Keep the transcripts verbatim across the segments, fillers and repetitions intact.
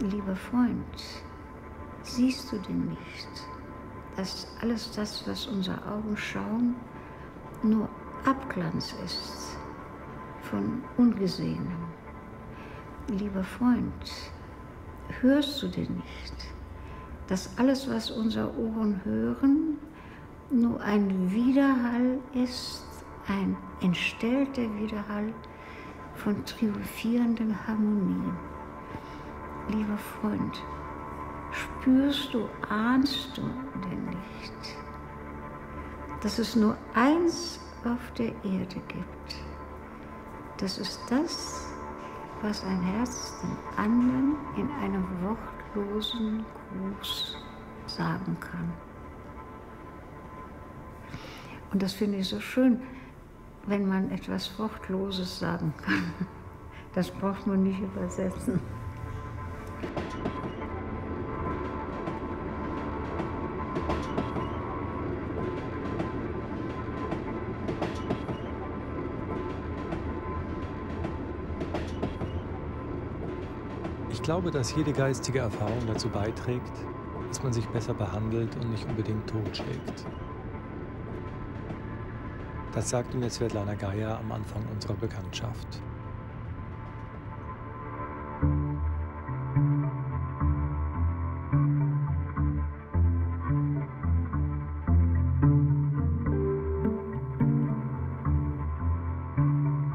Lieber Freund, siehst du denn nicht, dass alles das, was unsere Augen schauen, nur Abglanz ist von Ungesehenem? Lieber Freund, hörst du denn nicht, dass alles, was unsere Ohren hören, nur ein Widerhall ist, ein entstellter Widerhall von triumphierenden Harmonien? Lieber Freund, spürst du, ahnst du denn nicht, dass es nur eins auf der Erde gibt? Das ist das, was ein Herz dem anderen in einem wortlosen Gruß sagen kann. Und das finde ich so schön, wenn man etwas Wortloses sagen kann. Das braucht man nicht übersetzen. Ich glaube, dass jede geistige Erfahrung dazu beiträgt, dass man sich besser behandelt und nicht unbedingt totschlägt. Das sagte mir Svetlana Geier am Anfang unserer Bekanntschaft.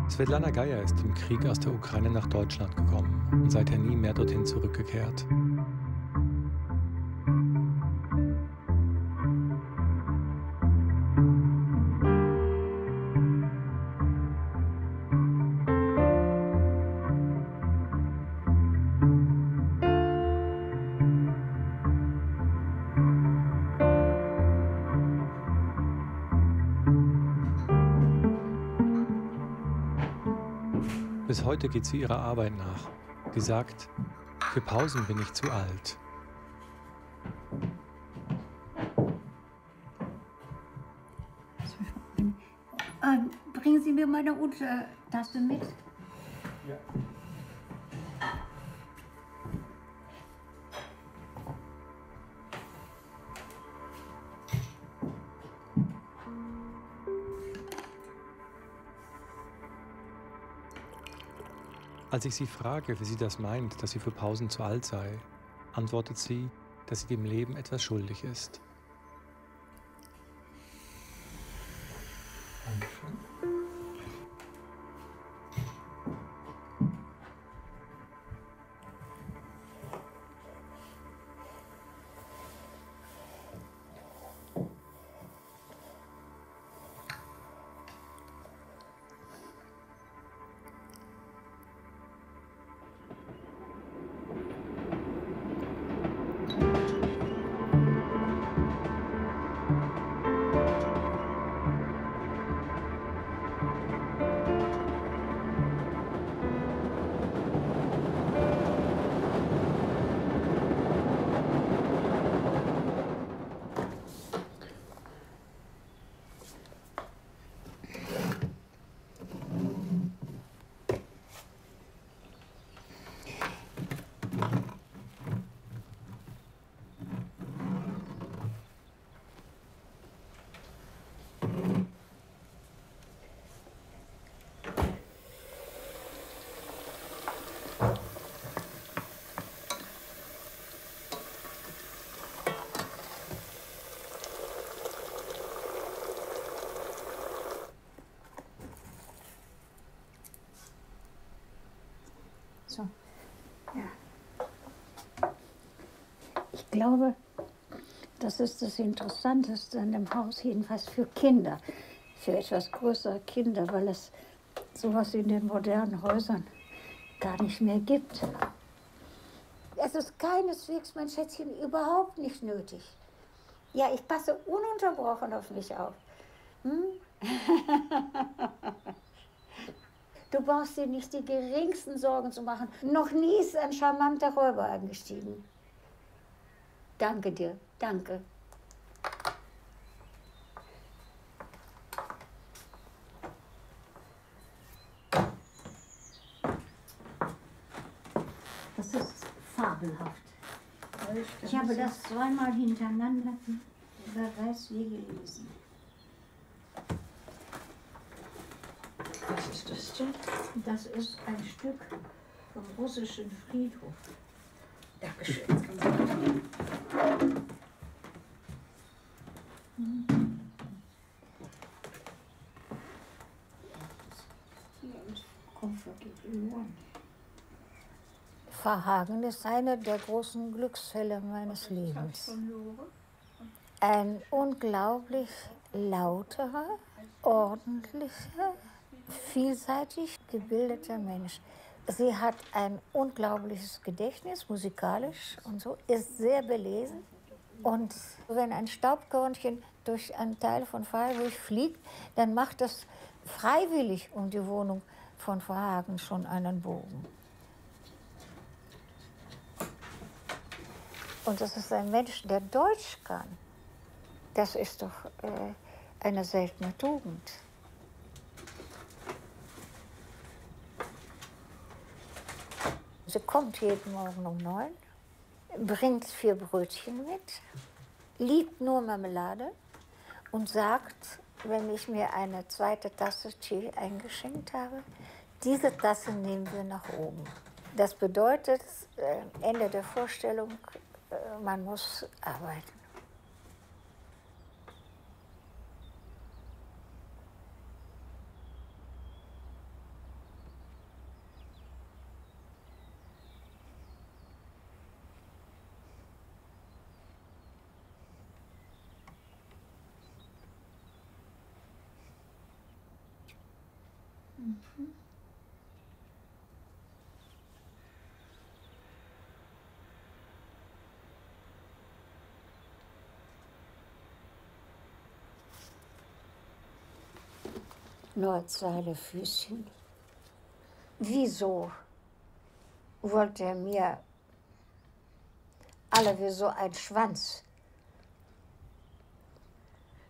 Svetlana Geier ist im Krieg aus der Ukraine nach Deutschland gekommen und seither nie mehr dorthin zurückgekehrt. Bis heute geht sie ihrer Arbeit nach. Sie sagt, für Pausen bin ich zu alt. Ähm, bringen Sie mir meine Untertasse mit. Ja. Als ich sie frage, wie sie das meint, dass sie für Pausen zu alt sei, antwortet sie, dass sie dem Leben etwas schuldig ist. So. Ja. Ich glaube, das ist das Interessanteste an dem Haus, jedenfalls für Kinder, für etwas größere Kinder, weil es sowas in den modernen Häusern gar nicht mehr gibt. Es ist keineswegs, mein Schätzchen, überhaupt nicht nötig. Ja, ich passe ununterbrochen auf mich auf. Hm? Du brauchst dir nicht die geringsten Sorgen zu machen. Noch nie ist ein charmanter Räuber angestiegen. Danke dir, danke. Das ist fabelhaft. Ich habe das zweimal hintereinander über Reiswege gelesen. Was ist das denn? Das ist ein Stück vom russischen Friedhof. Dankeschön. Verhagen ist einer der großen Glücksfälle meines Lebens. Ein unglaublich lauterer, ordentlicher, vielseitig gebildeter Mensch. Sie hat ein unglaubliches Gedächtnis, musikalisch und so, ist sehr belesen. Und wenn ein Staubkörnchen durch einen Teil von Freiburg fliegt, dann macht das freiwillig um die Wohnung von Verhagen schon einen Bogen. Und das ist ein Mensch, der Deutsch kann. Das ist doch äh, eine seltene Tugend. Sie kommt jeden Morgen um neun, bringt vier Brötchen mit, liebt nur Marmelade und sagt, wenn ich mir eine zweite Tasse Tee eingeschenkt habe, diese Tasse nehmen wir nach oben. Das bedeutet, äh, Ende der Vorstellung, man muss arbeiten. Mhm. Nordseile Füßchen. Wieso wollte er mir alle wie so ein Schwanz?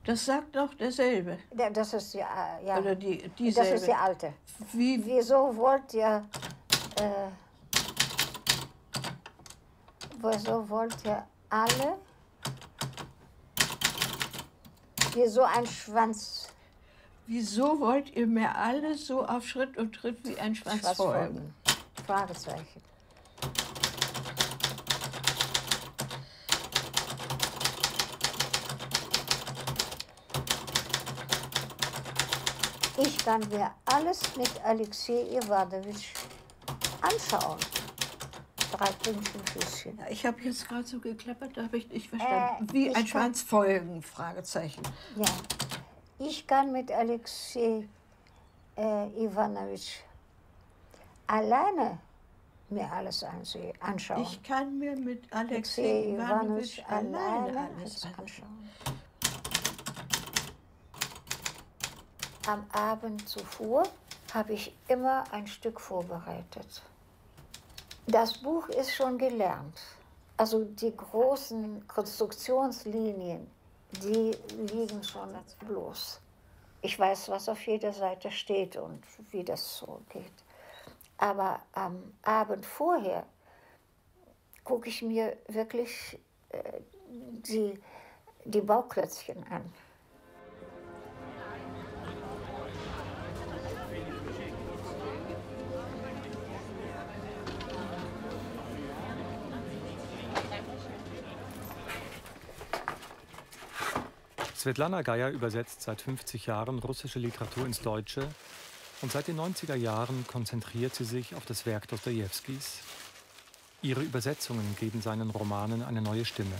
Das sagt noch derselbe. Das ist die, ja, oder die, dieselbe. Das ist die alte. Wie? Wieso wollt ihr, äh, wieso wollt ihr alle wie so ein Schwanz? Wieso wollt ihr mir alles so auf Schritt und Tritt wie ein Schwanz folgen? Fragezeichen. Ich kann mir alles mit Alexei Iwanowitsch anschauen. Drei Pünktchen. Ich habe jetzt gerade so geklappert, da habe ich nicht verstanden. Äh, wie ein Schwanz folgen? Fragezeichen. Ja. Ich kann mit Alexei äh, Iwanowitsch alleine mir alles anschauen. Ich kann mir mit Alexei, Alexei Iwanowitsch alleine, alleine alles anschauen. Am Abend zuvor habe ich immer ein Stück vorbereitet. Das Buch ist schon gelernt. Also die großen Konstruktionslinien, die liegen schon bloß. Ich weiß, was auf jeder Seite steht und wie das so geht. Aber am Abend vorher gucke ich mir wirklich äh, die, die Bauklötzchen an. Svetlana Geier übersetzt seit fünfzig Jahren russische Literatur ins Deutsche und seit den neunziger Jahren konzentriert sie sich auf das Werk Dostojewskis. Ihre Übersetzungen geben seinen Romanen eine neue Stimme.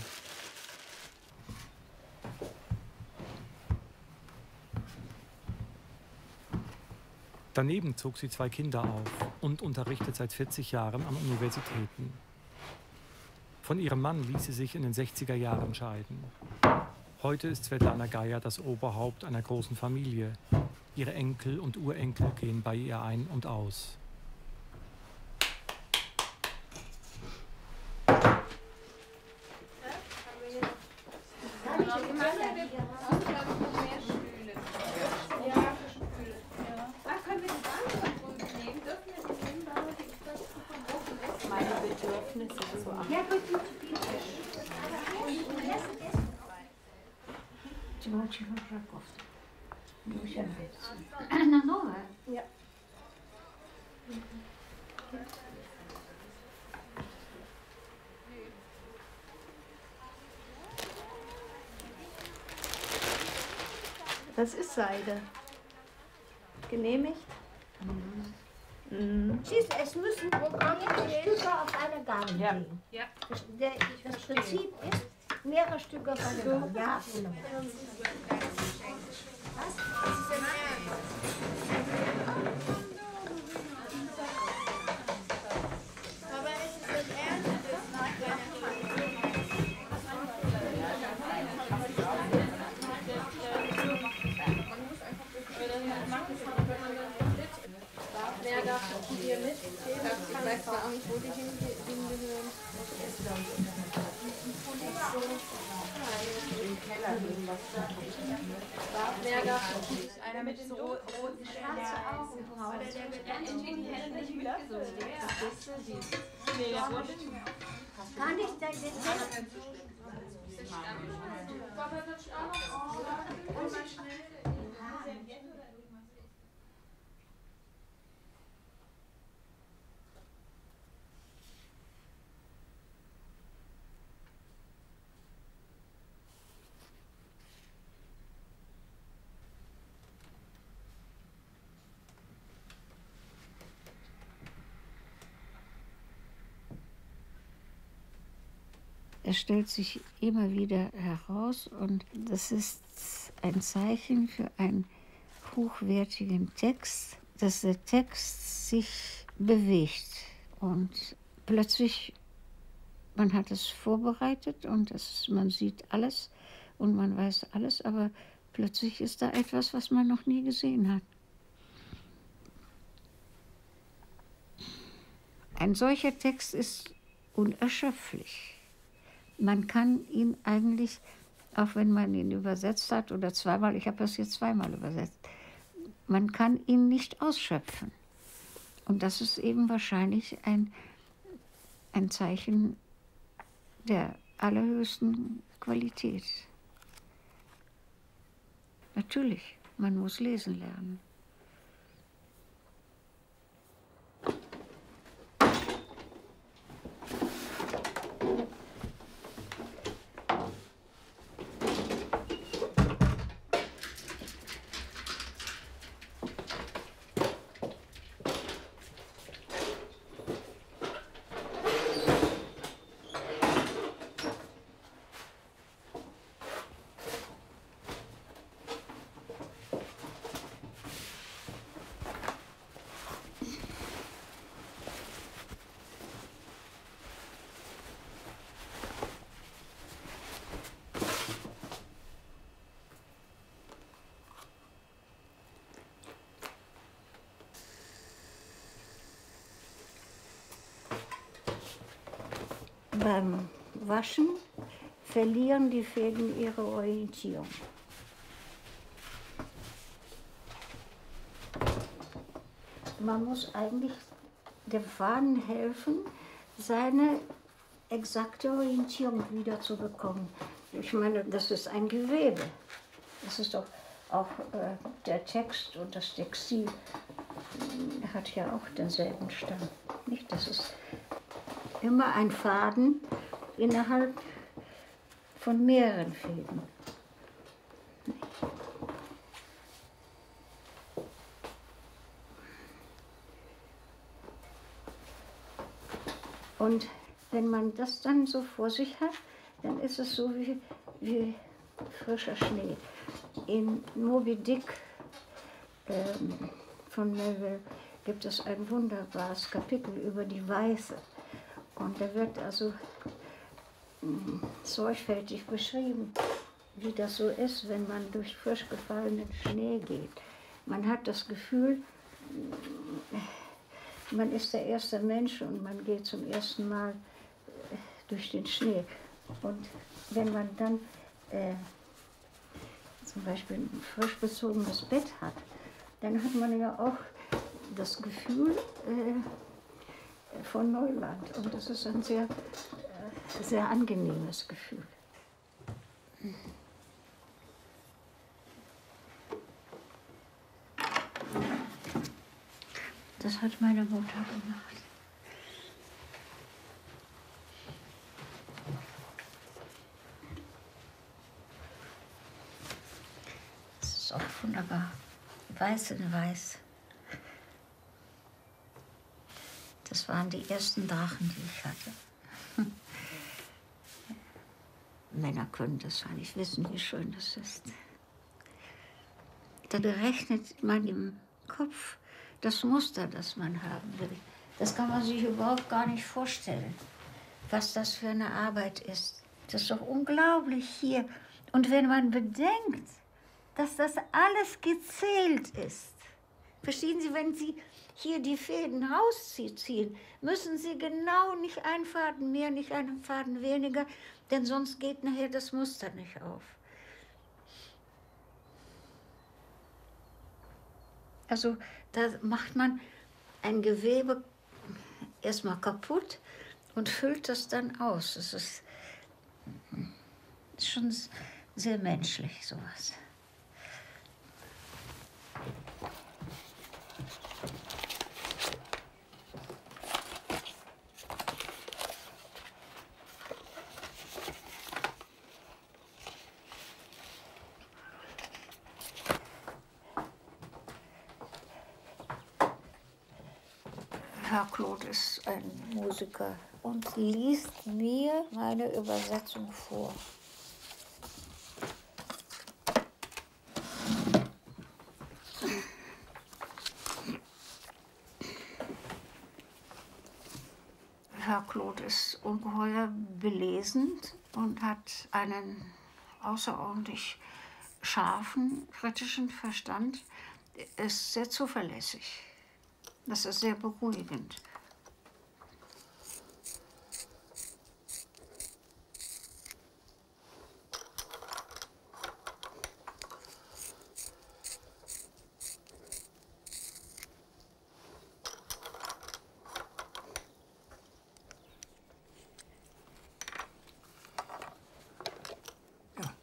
Daneben zog sie zwei Kinder auf und unterrichtet seit vierzig Jahren an Universitäten. Von ihrem Mann ließ sie sich in den sechziger Jahren scheiden. Heute ist Svetlana Geier das Oberhaupt einer großen Familie. Ihre Enkel und Urenkel gehen bei ihr ein und aus. Bedürfnisse zu achten. Ja. Das ist Seide. Genehmigt? Mhm. Siehst du, es müssen programmierte Stücke auf einer Gabel liegen. Ja. Ja. Das Prinzip ist, mehrere Stücke auf einer Gabel. Ja. Kann ich da jetzt Er stellt sich immer wieder heraus und das ist ein Zeichen für einen hochwertigen Text, dass der Text sich bewegt und plötzlich, man hat es vorbereitet und es, man sieht alles und man weiß alles, aber plötzlich ist da etwas, was man noch nie gesehen hat. Ein solcher Text ist unerschöpflich. Man kann ihn eigentlich, auch wenn man ihn übersetzt hat oder zweimal, ich habe das jetzt zweimal übersetzt, man kann ihn nicht ausschöpfen. Und das ist eben wahrscheinlich ein, ein Zeichen der allerhöchsten Qualität. Natürlich, man muss lesen lernen. Beim Waschen verlieren die Fäden ihre Orientierung. Man muss eigentlich dem Faden helfen, seine exakte Orientierung wiederzubekommen. Ich meine, das ist ein Gewebe. Das ist doch auch äh, der Text und das Textil hat ja auch denselben Stamm. Nicht? Das ist immer ein Faden innerhalb von mehreren Fäden. Und wenn man das dann so vor sich hat, dann ist es so wie, wie frischer Schnee. In Moby Dick ähm, von Melville gibt es ein wunderbares Kapitel über die Weiße. Und da wird also mh, sorgfältig beschrieben, wie das so ist, wenn man durch frisch gefallenen Schnee geht. Man hat das Gefühl, mh, man ist der erste Mensch und man geht zum ersten Mal äh, durch den Schnee. Und wenn man dann äh, zum Beispiel ein frisch bezogenes Bett hat, dann hat man ja auch das Gefühl, äh, von Neuland. Und das ist ein sehr, sehr angenehmes Gefühl. Das hat meine Mutter gemacht. Das ist auch wunderbar. Weiß in Weiß. Das waren die ersten Drachen, die ich hatte. Männer können das gar nicht wissen, wie schön das ist. Da berechnet man im Kopf das Muster, das man haben will. Das kann man sich überhaupt gar nicht vorstellen, was das für eine Arbeit ist. Das ist doch unglaublich hier. Und wenn man bedenkt, dass das alles gezählt ist. Verstehen Sie, wenn Sie hier die Fäden rausziehen, müssen Sie genau nicht einen Faden mehr, nicht einen Faden weniger, denn sonst geht nachher das Muster nicht auf. Also da macht man ein Gewebe erstmal kaputt und füllt das dann aus. Das ist schon sehr menschlich, sowas. Herr Claude ist ein Musiker und liest mir meine Übersetzung vor. Herr Claude ist ungeheuer belesend und hat einen außerordentlich scharfen, kritischen Verstand. Er ist sehr zuverlässig. Das ist sehr beruhigend. Ja.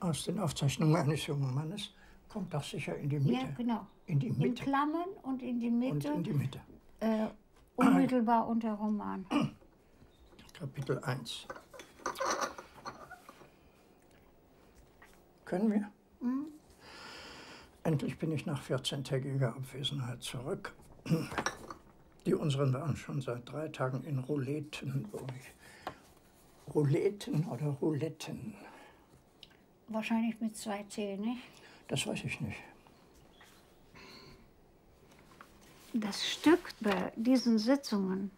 Aus den Aufzeichnungen eines jungen Mannes kommt das sicher in die Mitte. Ja, genau. In die Mitte. In Klammern und in die Mitte. Und in die Mitte. Äh, unmittelbar unter Roman. Kapitel eins. Können wir? Mhm. Endlich bin ich nach vierzehntägiger Abwesenheit zurück. Die unseren waren schon seit drei Tagen in Rouletten. Rouletten oder Rouletten? Wahrscheinlich mit zwei T, nicht? Das weiß ich nicht. Das Stück bei diesen Sitzungen,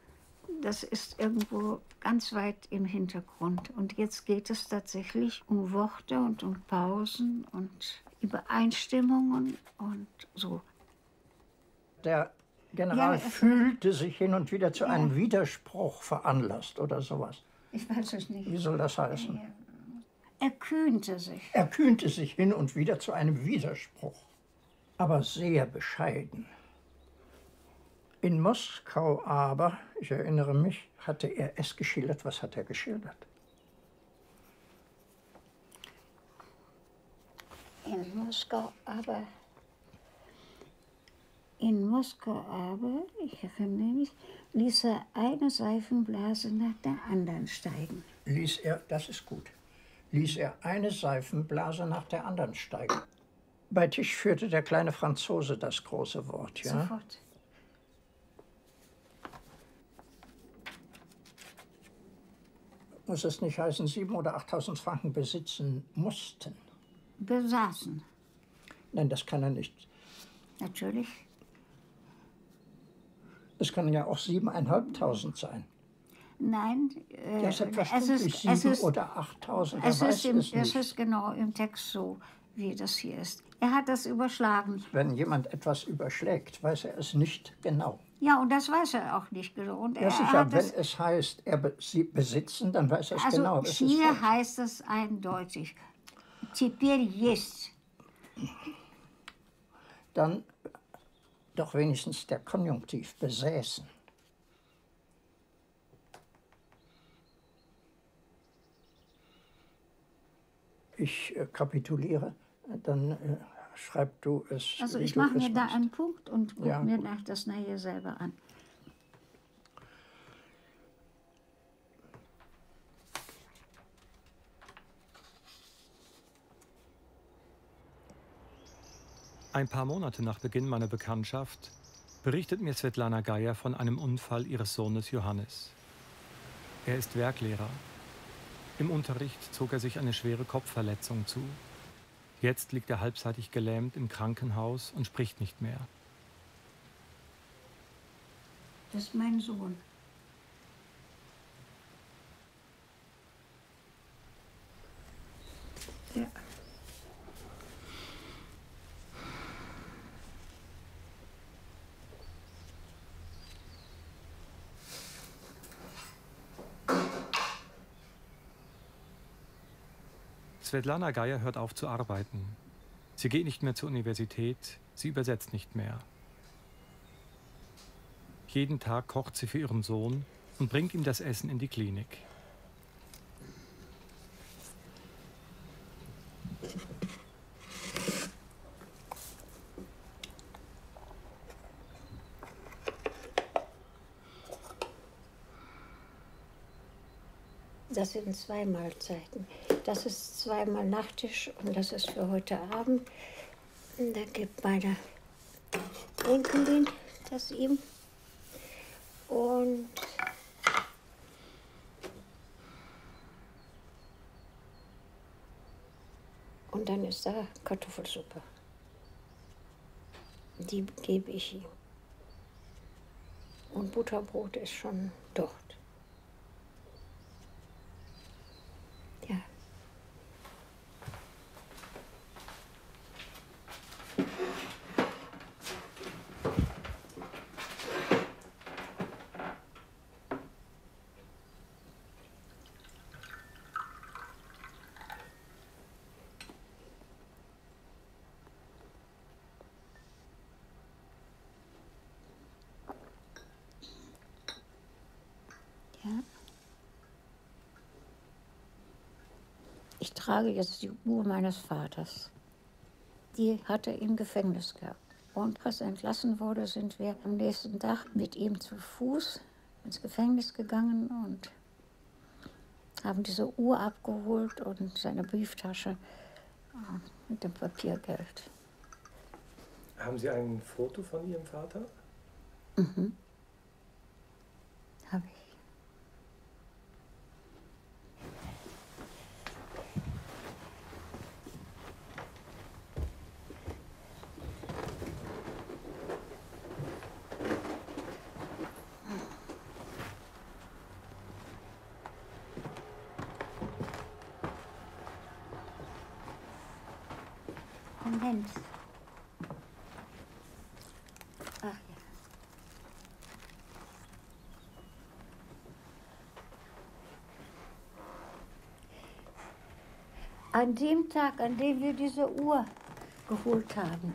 das ist irgendwo ganz weit im Hintergrund. Und jetzt geht es tatsächlich um Worte und um Pausen und Übereinstimmungen und so. Der General ja, fühlte sich hin und wieder zu ja. einem Widerspruch veranlasst oder sowas. Ich weiß es nicht. Wie soll das heißen? Ja. Er kühnte sich. Er kühnte sich hin und wieder zu einem Widerspruch, aber sehr bescheiden. In Moskau aber, ich erinnere mich, hatte er es geschildert. Was hat er geschildert? In Moskau aber, in Moskau aber, ich erinnere mich, ließ er eine Seifenblase nach der anderen steigen. Ließ er, das ist gut, ließ er eine Seifenblase nach der anderen steigen. Bei Tisch führte der kleine Franzose das große Wort, ja? Sofort. Muss es nicht heißen, siebentausend oder achttausend Franken besitzen mussten? Besaßen. Nein, das kann er nicht. Natürlich. Es können ja auch siebentausendfünfhundert sein. Nein, äh, ja, es ist sieben oder achttausend. Es, es, es, es ist genau im Text so, wie das hier ist. Er hat das überschlagen. Wenn jemand etwas überschlägt, weiß er es nicht genau. Ja, und das weiß er auch nicht genau. Und ja, sicher, wenn es, es heißt, er be sie besitzen, dann weiß er es also genau. Also hier ist heißt es eindeutig. Теперь есть. Dann doch wenigstens der Konjunktiv, besäßen. ich äh, kapituliere, dann äh, schreib du es. Also ich mache mir da einen Punkt und guck ja, mir nach das Neue selber an. Ein paar Monate nach Beginn meiner Bekanntschaft berichtet mir Svetlana Geier von einem Unfall ihres Sohnes Johannes. Er ist Werklehrer. Im Unterricht zog er sich eine schwere Kopfverletzung zu. Jetzt liegt er halbseitig gelähmt im Krankenhaus und spricht nicht mehr. Das ist mein Sohn. Ja. Svetlana Geier hört auf zu arbeiten. Sie geht nicht mehr zur Universität, sie übersetzt nicht mehr. Jeden Tag kocht sie für ihren Sohn und bringt ihm das Essen in die Klinik. Das sind zwei Mahlzeiten. Das ist zweimal Nachtisch und das ist für heute Abend. Da gibt meine Enkelin das ihm. Und und dann ist da Kartoffelsuppe. Die gebe ich ihm. Und Butterbrot ist schon dort. Ich trage jetzt die Uhr meines Vaters. Die hat er im Gefängnis gehabt. Und als er entlassen wurde, sind wir am nächsten Tag mit ihm zu Fuß ins Gefängnis gegangen und haben diese Uhr abgeholt und seine Brieftasche mit dem Papiergeld. Haben Sie ein Foto von Ihrem Vater? Mhm. Habe ich. An dem Tag, an dem wir diese Uhr geholt haben,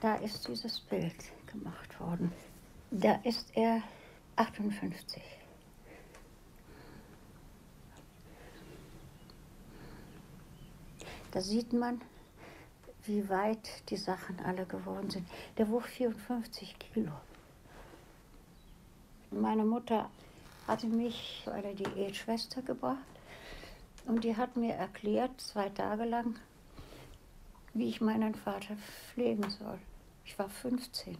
da ist dieses Bild gemacht worden. Da ist er achtundfünfzig. Da sieht man, wie weit die Sachen alle geworden sind. Der wog vierundfünfzig Kilo. Meine Mutter hatte mich bei der Diätschwester gebracht. Und die hat mir erklärt, zwei Tage lang, wie ich meinen Vater pflegen soll. Ich war fünfzehn.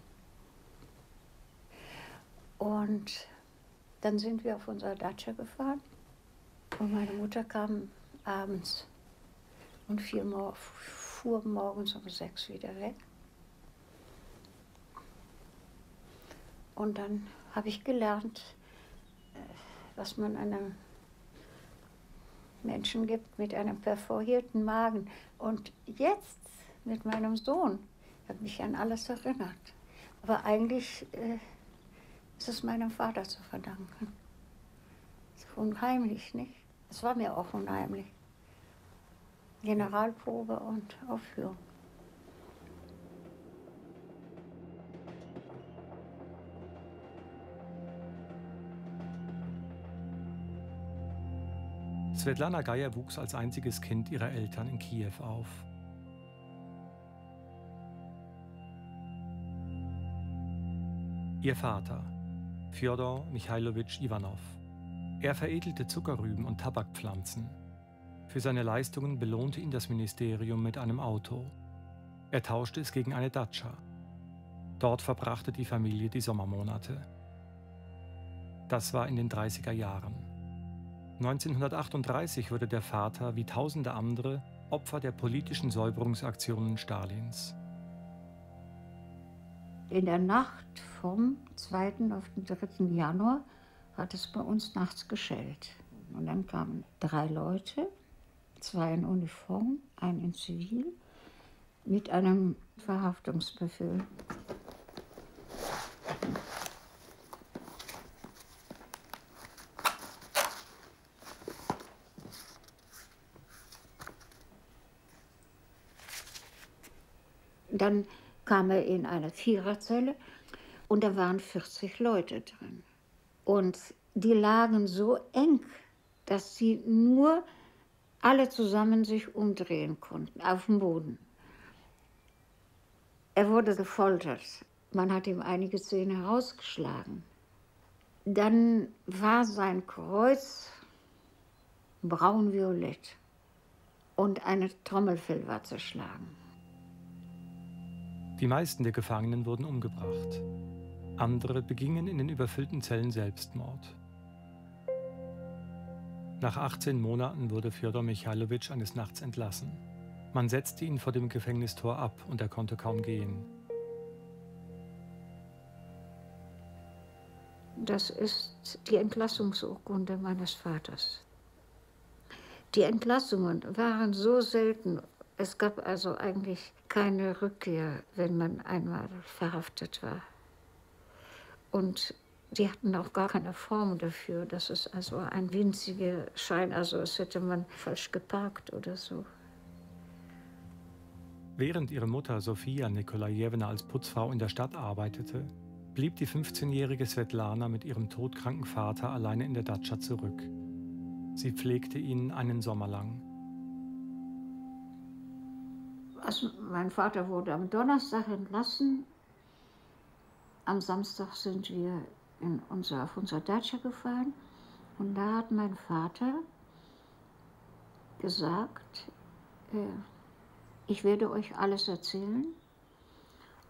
Und dann sind wir auf unserer Datscha gefahren. Und meine Mutter kam abends und fuhr morgens um sechs wieder weg. Und dann habe ich gelernt, was man an einem Menschen gibt mit einem perforierten Magen. Und jetzt mit meinem Sohn habe ich mich an alles erinnert. Aber eigentlich äh, ist es meinem Vater zu verdanken. Unheimlich, nicht? Es war mir auch unheimlich. Generalprobe und Aufführung. Svetlana Geier wuchs als einziges Kind ihrer Eltern in Kiew auf. Ihr Vater, Fjodor Michailowitsch Iwanow. Er veredelte Zuckerrüben und Tabakpflanzen. Für seine Leistungen belohnte ihn das Ministerium mit einem Auto. Er tauschte es gegen eine Datscha. Dort verbrachte die Familie die Sommermonate. Das war in den dreißiger Jahren. neunzehnhundertachtunddreißig wurde der Vater, wie tausende andere, Opfer der politischen Säuberungsaktionen Stalins. In der Nacht vom zweiten auf den dritten Januar hat es bei uns nachts geschellt. Und dann kamen drei Leute, zwei in Uniform, ein in Zivil, mit einem Verhaftungsbefehl. Dann kam er in eine Viererzelle und da waren vierzig Leute drin. Und die lagen so eng, dass sie nur alle zusammen sich umdrehen konnten, auf dem Boden. Er wurde gefoltert. Man hat ihm einige Zähne herausgeschlagen. Dann war sein Kreuz braun-violett und eine Trommelfell war zerschlagen. Die meisten der Gefangenen wurden umgebracht. Andere begingen in den überfüllten Zellen Selbstmord. Nach achtzehn Monaten wurde Fjodor Michailowitsch eines Nachts entlassen. Man setzte ihn vor dem Gefängnistor ab und er konnte kaum gehen. Das ist die Entlassungsurkunde meines Vaters. Die Entlassungen waren so selten. Es gab also eigentlich keine Rückkehr, wenn man einmal verhaftet war. Und die hatten auch gar keine Form dafür. Das ist also ein winziger Schein, also als hätte man falsch geparkt oder so. Während ihre Mutter Sofia Nikolajewna als Putzfrau in der Stadt arbeitete, blieb die fünfzehnjährige Svetlana mit ihrem todkranken Vater alleine in der Datscha zurück. Sie pflegte ihn einen Sommer lang. Also mein Vater wurde am Donnerstag entlassen. Am Samstag sind wir in unser, auf unser Datscha gefahren. Und da hat mein Vater gesagt, äh, ich werde euch alles erzählen,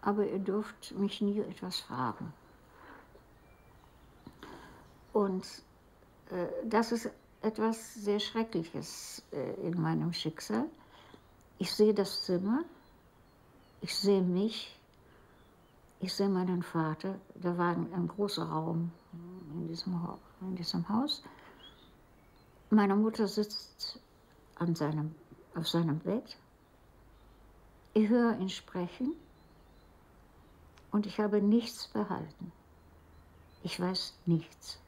aber ihr dürft mich nie etwas fragen. Und äh, das ist etwas sehr Schreckliches äh, in meinem Schicksal. Ich sehe das Zimmer, ich sehe mich, ich sehe meinen Vater. Da war ein, ein großer Raum in diesem, in diesem Haus. Meine Mutter sitzt an seinem, auf seinem Bett. Ich höre ihn sprechen und ich habe nichts behalten. Ich weiß nichts.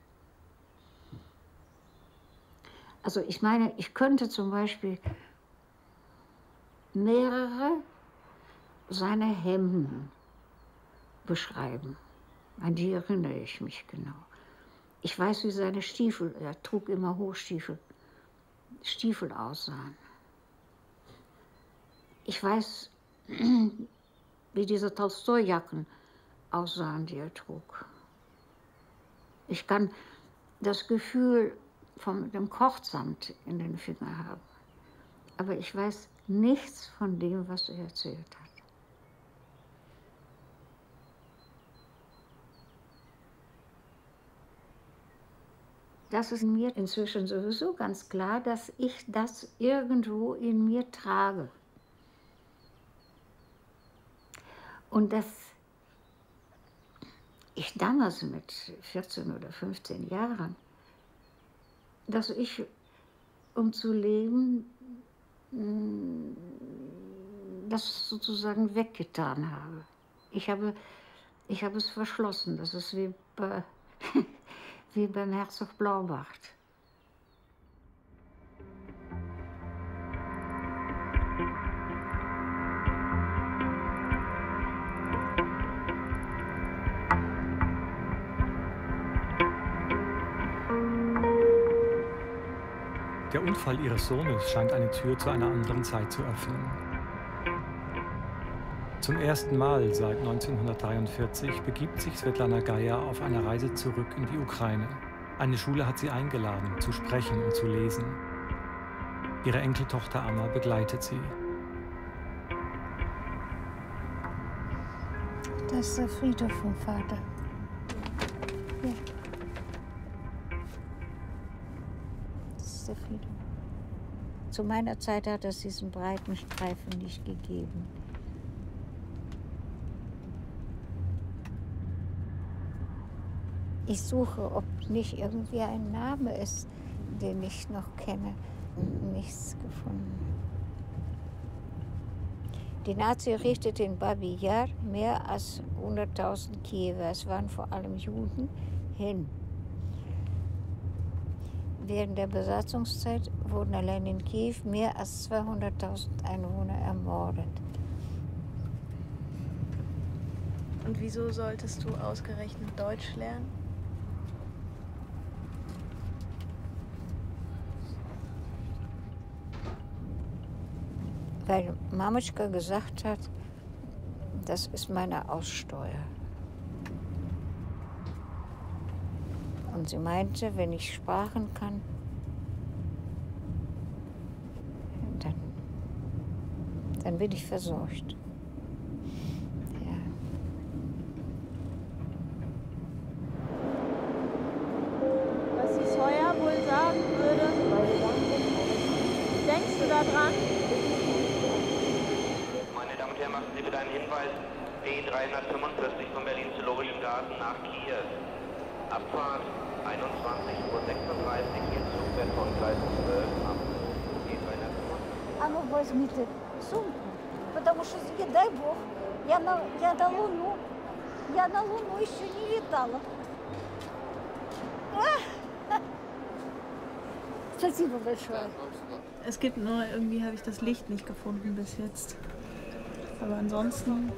Also ich meine, ich könnte zum Beispiel mehrere seiner Hemden beschreiben. An die erinnere ich mich genau. Ich weiß, wie seine Stiefel, er trug immer Hochstiefel, Stiefel aussahen. Ich weiß, wie diese Tolstoi-Jacken aussahen, die er trug. Ich kann das Gefühl von dem Kochsamt in den Fingern haben. Aber ich weiß nichts von dem, was er erzählt hat. Das ist mir inzwischen sowieso ganz klar, dass ich das irgendwo in mir trage. Und dass ich damals mit vierzehn oder fünfzehn Jahren, dass ich, um zu leben, das sozusagen weggetan habe. Ich habe, ich habe es verschlossen. Das ist wie, bei, wie beim Herzog Blaubacht. Der Unfall ihres Sohnes scheint eine Tür zu einer anderen Zeit zu öffnen. Zum ersten Mal seit neunzehnhundertdreiundvierzig begibt sich Svetlana Geier auf eine Reise zurück in die Ukraine. Eine Schule hat sie eingeladen, zu sprechen und zu lesen. Ihre Enkeltochter Anna begleitet sie. Das ist der Friedhof vom Vater. Ja. Das ist der Friedhof. Zu meiner Zeit hat es diesen breiten Streifen nicht gegeben. Ich suche, ob nicht irgendwie ein Name ist, den ich noch kenne. Nichts gefunden. Die Nazi richtete in Babi Yar mehr als hunderttausend Kiewer, es waren vor allem Juden, hin. Während der Besatzungszeit wurden allein in Kiew mehr als zweihunderttausend Einwohner ermordet. Und wieso solltest du ausgerechnet Deutsch lernen? Weil Mametschka gesagt hat, das ist meine Aussteuer. Und sie meinte, wenn ich Sprachen kann, dann, dann bin ich versorgt. Ja. Was die Sawyer wohl sagen würde, denkst du da dran? Machen Sie bitte einen Hinweis, B drei vier fünf von Berlin zu Loriengarten nach Kiew. Abfahrt einundzwanzig Uhr sechsunddreißig, den Zug wird von Gleis zwölf ab. B drei vier fünf. Оно возьмите сумку, потому что, дай бог, я на, я на Луну, я на Луну еще не летала. Спасибо большое. Es gibt nur, irgendwie habe ich das Licht nicht gefunden bis jetzt. Aber ansonsten.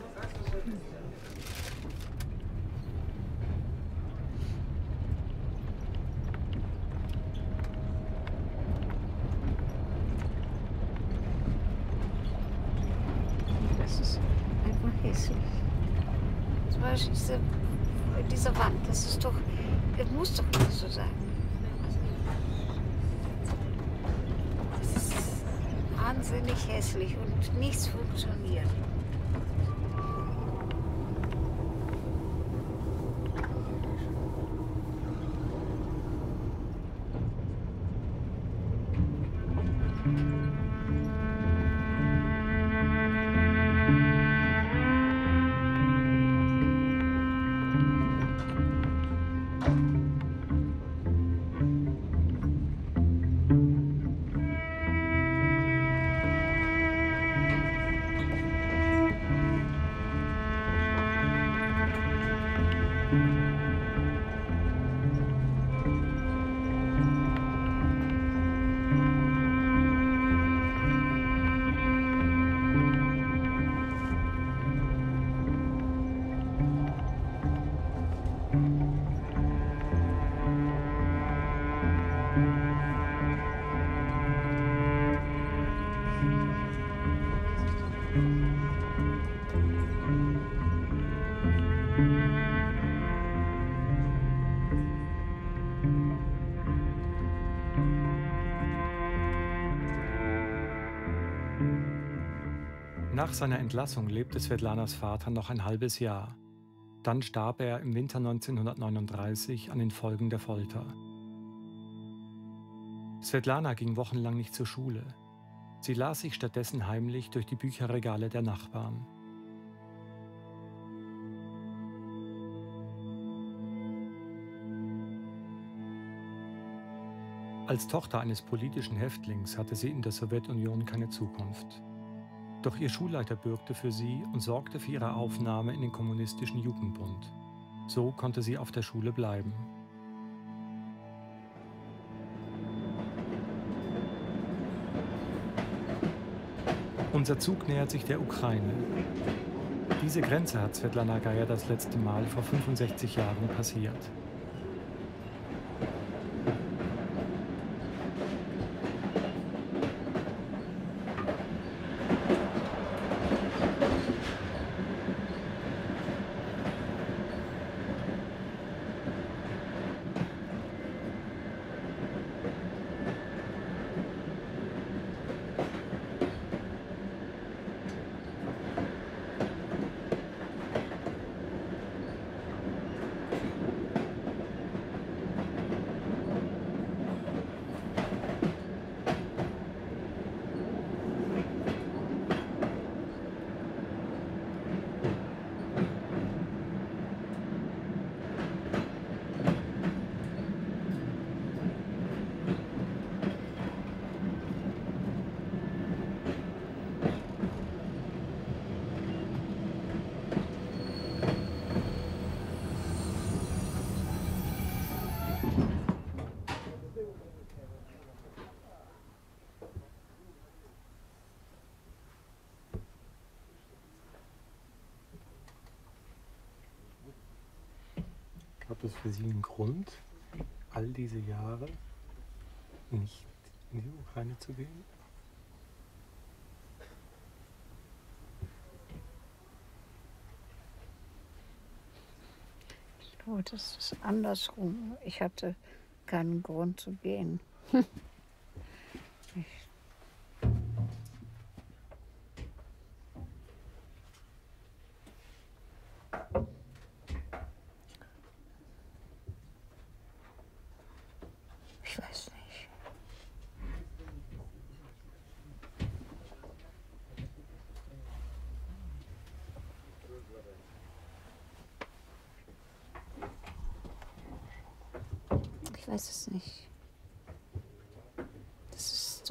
Das ist einfach hässlich. Zum Beispiel diese, diese Wand, das ist doch. Das muss doch nicht so sein. Das ist wahnsinnig hässlich und nichts funktioniert. Nach seiner Entlassung lebte Svetlanas Vater noch ein halbes Jahr. Dann starb er im Winter neunzehnhundertneununddreißig an den Folgen der Folter. Svetlana ging wochenlang nicht zur Schule. Sie las sich stattdessen heimlich durch die Bücherregale der Nachbarn. Als Tochter eines politischen Häftlings hatte sie in der Sowjetunion keine Zukunft. Doch ihr Schulleiter bürgte für sie und sorgte für ihre Aufnahme in den kommunistischen Jugendbund. So konnte sie auf der Schule bleiben. Unser Zug nähert sich der Ukraine. Diese Grenze hat Svetlana Geier das letzte Mal vor fünfundsechzig Jahren passiert. das für Sie einen Grund, all diese Jahre nicht in die Ukraine zu gehen? Ich glaube, das ist andersrum. Ich hatte keinen Grund zu gehen. Ich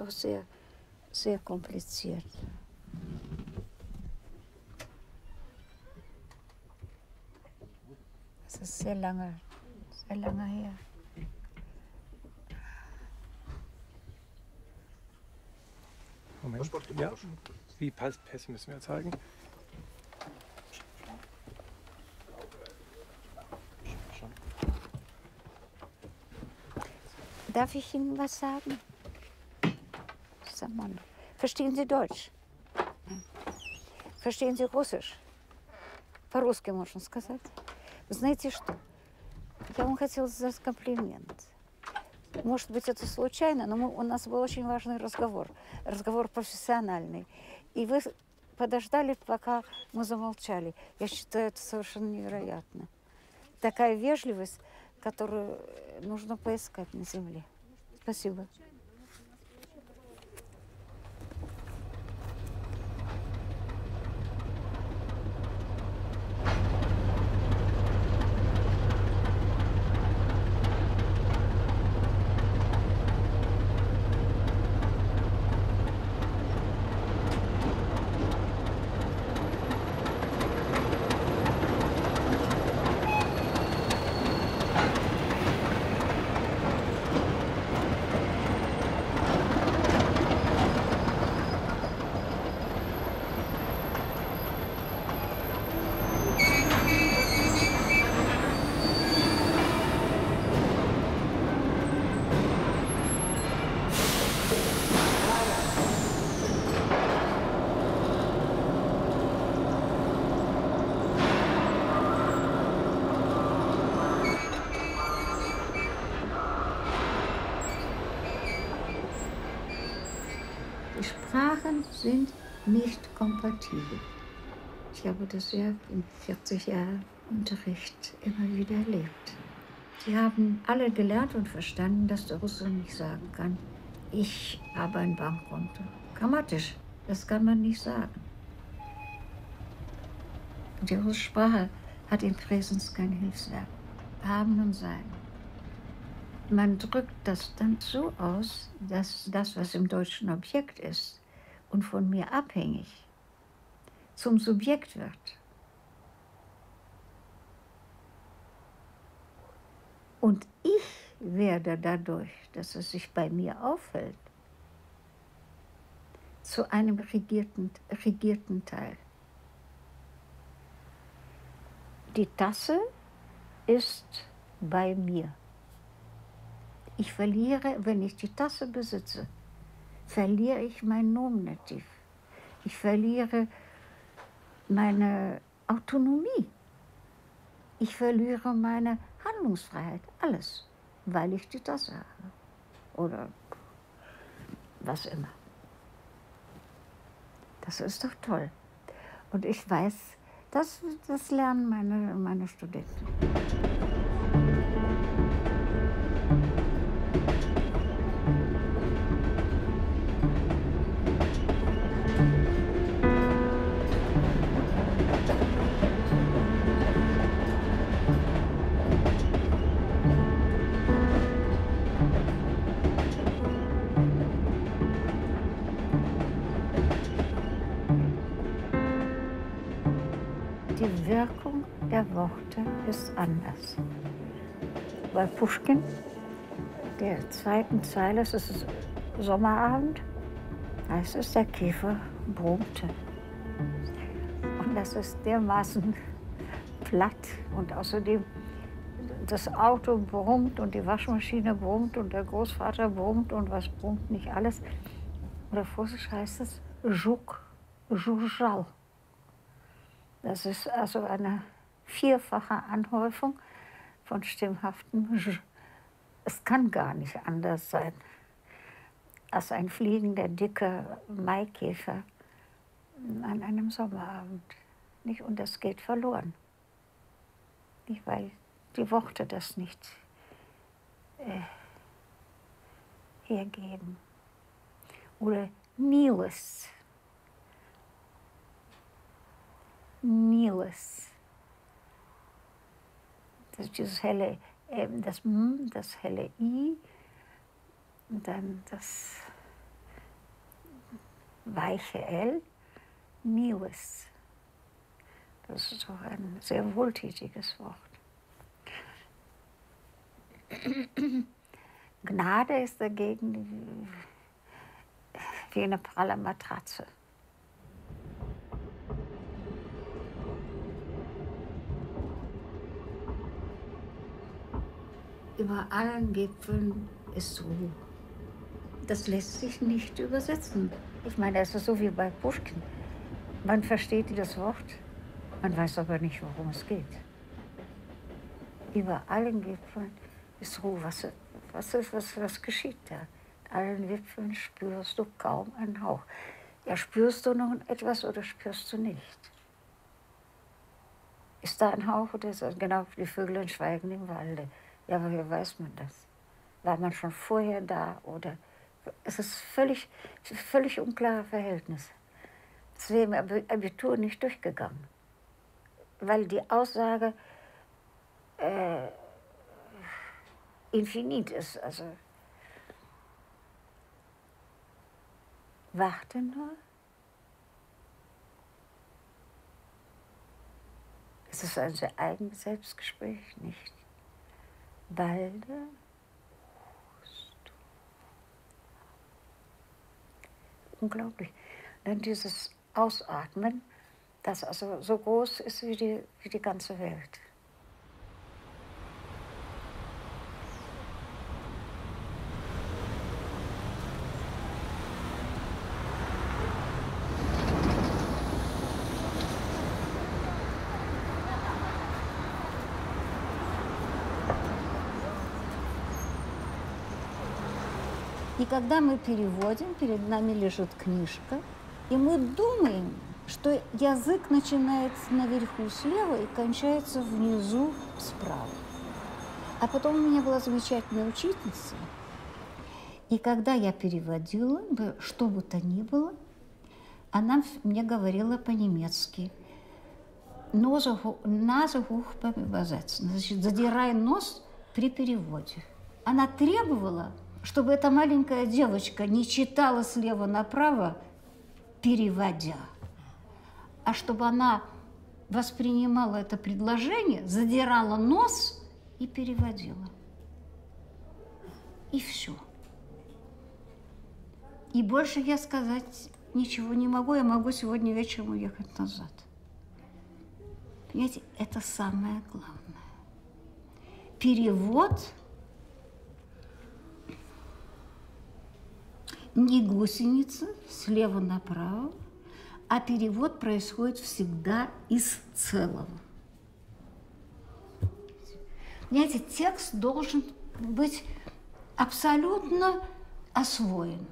Sehr, sehr kompliziert. Es ist sehr lange, sehr lange her. Moment, ja, die Pässe müssen wir zeigen. Darf ich Ihnen was sagen? Mann. Verstehen Sie Deutsch? Verstehen Sie Russisch? По-русски можно сказать. Знаете что? Я вам хотела сделать комплимент. Может быть, это случайно, но мы, у нас был очень важный разговор. Разговор профессиональный. И вы подождали, пока мы замолчали. Я считаю, это совершенно невероятно. Такая вежливость, которую нужно поискать на земле. Спасибо. Sind nicht kompatibel. Ich habe das ja in vierzig Jahren Unterricht immer wieder erlebt. Sie haben alle gelernt und verstanden, dass der Russe nicht sagen kann, ich habe ein Bankkonto. Grammatisch, das kann man nicht sagen. Und die russische Sprache hat in Präsens kein Hilfswerk. Haben und sein. Man drückt das dann so aus, dass das, was im Deutschen Objekt ist, und von mir abhängig zum Subjekt wird. Und ich werde dadurch, dass es sich bei mir aufhält, zu einem regierten, regierten Teil. Die Tasse ist bei mir. Ich verliere, wenn ich die Tasse besitze, verliere ich mein Nominativ. Ich verliere meine Autonomie. Ich verliere meine Handlungsfreiheit. Alles, weil ich die Tasse habe. Oder was immer. Das ist doch toll. Und ich weiß, das, das lernen meine, meine Studenten. Worte ist anders. Bei Puschkin, der zweiten Zeile, es ist Sommerabend, heißt es, der Käfer brummte. Und das ist dermaßen platt und außerdem das Auto brummt und die Waschmaschine brummt und der Großvater brummt und was brummt nicht alles. Und auf Russisch heißt es Zhuk, Zhuzhal. Das ist also eine vierfache Anhäufung von stimmhaftem Zh. Es kann gar nicht anders sein als ein fliegender, dicker Maikäfer an einem Sommerabend. Nicht? Und das geht verloren. Nicht, weil die Worte das nicht äh, hergeben. Oder Miles. Miles. Das ist dieses helle, äh, das M, das helle I, und dann das weiche L. Miles. Das ist doch ein sehr wohltätiges Wort. Gnade ist dagegen wie eine pralle Matratze. Über allen Gipfeln ist Ruhe. Das lässt sich nicht übersetzen. Ich meine, es ist so wie bei Puschkin. Man versteht das Wort, man weiß aber nicht, worum es geht. Über allen Gipfeln ist Ruhe. Was, was, was, was geschieht da? In allen Wipfeln spürst du kaum einen Hauch. Ja, spürst du noch etwas oder spürst du nicht? Ist da ein Hauch oder ist das? Genau, die Vögel schweigen im Walde. Ja, aber wie weiß man das? War man schon vorher da oder? Es ist völlig, völlig unklare Verhältnisse. Es wäre im Abitur nicht durchgegangen, weil die Aussage äh, infinit ist. Also warte nur. Es ist also ein eigenes Selbstgespräch, nicht? Walde. Unglaublich. Dann dieses Ausatmen, das also so groß ist wie die, wie die ganze Welt. И когда мы переводим, перед нами лежит книжка, и мы думаем, что язык начинается наверху слева и кончается внизу справа. А потом у меня была замечательная учительница, и когда я переводила, что бы то ни было, она мне говорила по-немецки. Значит, задирай нос при переводе. Она требовала, чтобы эта маленькая девочка не читала слева направо, переводя, а чтобы она воспринимала это предложение, задирала нос и переводила. И все. И больше я сказать ничего не могу, я могу сегодня вечером уехать назад. Понимаете, это самое главное. Перевод не гусеница слева направо, а перевод происходит всегда из целого. Понимаете, текст должен быть абсолютно освоен.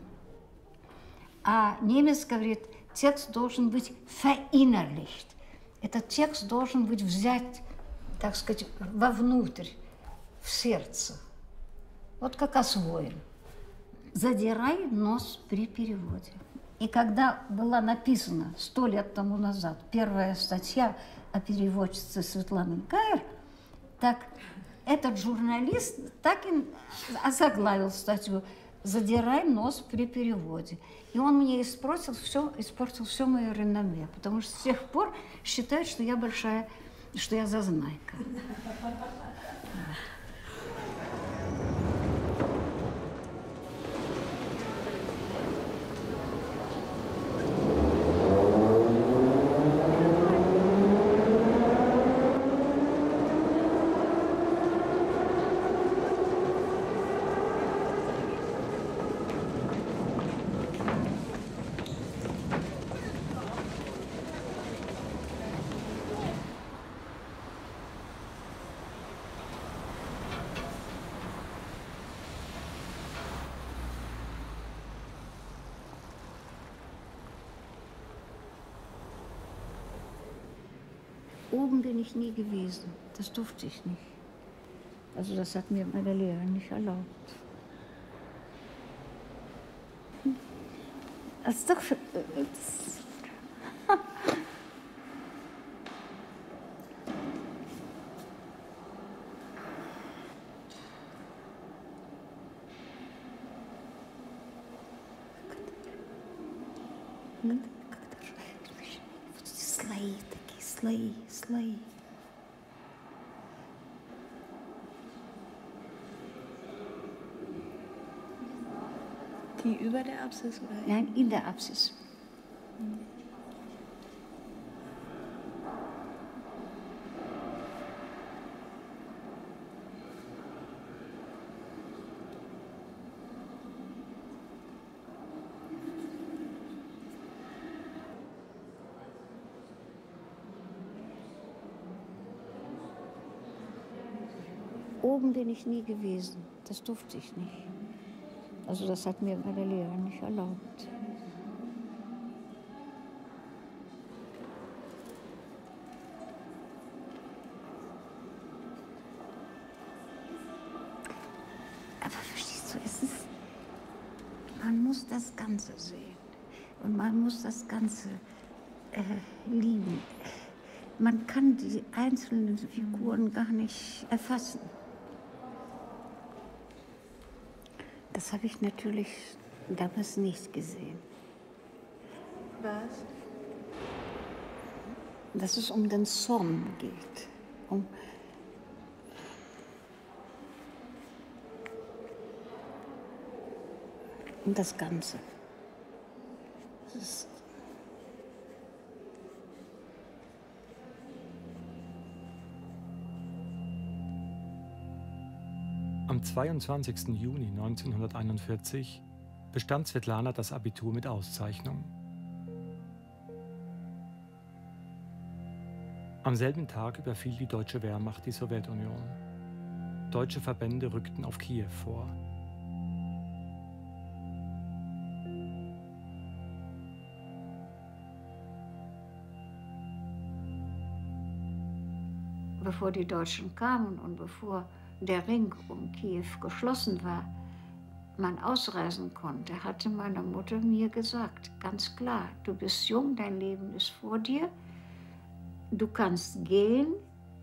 А немец говорит, текст должен быть verinnerlicht. Этот текст должен быть взять, так сказать, вовнутрь, в сердце. Вот как освоен. Задирай нос при переводе. И когда была написана сто лет тому назад первая статья о переводчице Светланы Гайер, так этот журналист так и озаглавил статью «Задирай нос при переводе». И он мне испортил все, испортил все мое реноме, потому что с тех пор считают, что я большая, что я зазнайка. Oben bin ich nie gewesen, das durfte ich nicht. Also das hat mir meine Lehrerin nicht erlaubt. Das ist doch... Слои, слои. Die über der Apsis oder? Nein, in der Apsis. Mhm. Oben bin ich nie gewesen, das durfte ich nicht. Also das hat mir meine Lehrerin nicht erlaubt. Aber verstehst du, es ist, man muss das Ganze sehen und man muss das Ganze äh, lieben. Man kann die einzelnen Figuren gar nicht erfassen. Das habe ich natürlich damals nicht gesehen. Was? Dass es um den Zorn geht. Um und das Ganze. Das ist am zweiundzwanzigsten Juni neunzehnhunderteinundvierzig bestand Svetlana das Abitur mit Auszeichnung. Am selben Tag überfiel die deutsche Wehrmacht die Sowjetunion. Deutsche Verbände rückten auf Kiew vor. Bevor die Deutschen kamen und bevor der Ring um Kiew geschlossen war, man ausreisen konnte, hatte meine Mutter mir gesagt, ganz klar, du bist jung, dein Leben ist vor dir, du kannst gehen,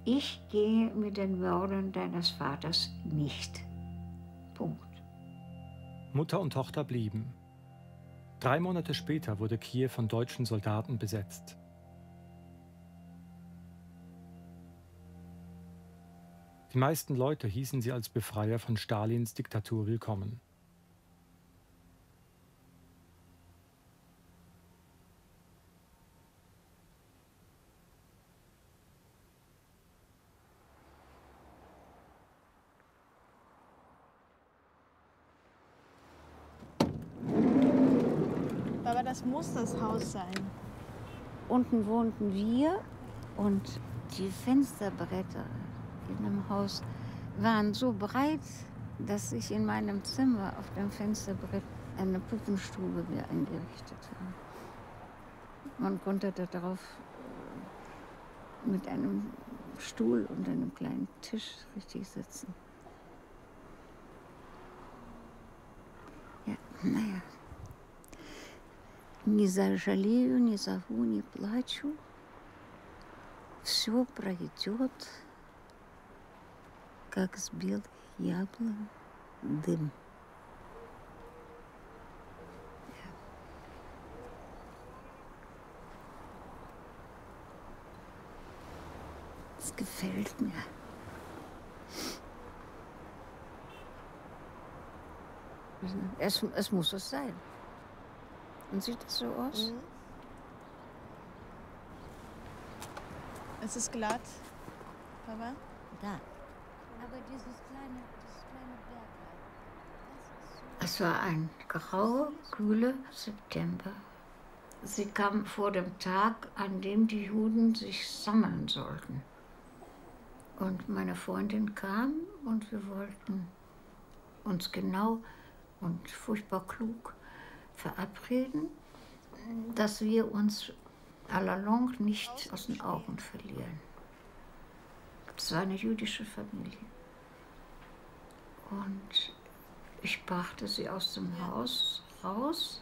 ich gehe mit den Mördern deines Vaters nicht. Punkt. Mutter und Tochter blieben. Drei Monate später wurde Kiew von deutschen Soldaten besetzt. Die meisten Leute hießen sie als Befreier von Stalins Diktatur willkommen. Aber das muss das Haus sein. Unten wohnten wir und die Fensterbretter in dem Haus waren so breit, dass ich in meinem Zimmer auf dem Fensterbrett eine Puppenstube mir eingerichtet habe. Man konnte darauf mit einem Stuhl und einem kleinen Tisch richtig sitzen. Ja, naja. Не сожалею, не зову, не плачу. Все пройдет. Как с белых яблонь дым. Das gefällt mir. Es, es muss es sein. Und sieht das so aus? Mhm. Es ist glatt, Papa? Da. Aber dieses kleine, dieses kleine Berg, das ist so. Es war ein grauer, kühler September. Sie kam vor dem Tag, an dem die Juden sich sammeln sollten. Und meine Freundin kam und wir wollten uns genau und furchtbar klug verabreden, dass wir uns à la longue nicht aus den Augen verlieren. Es war eine jüdische Familie. Und ich brachte sie aus dem Haus raus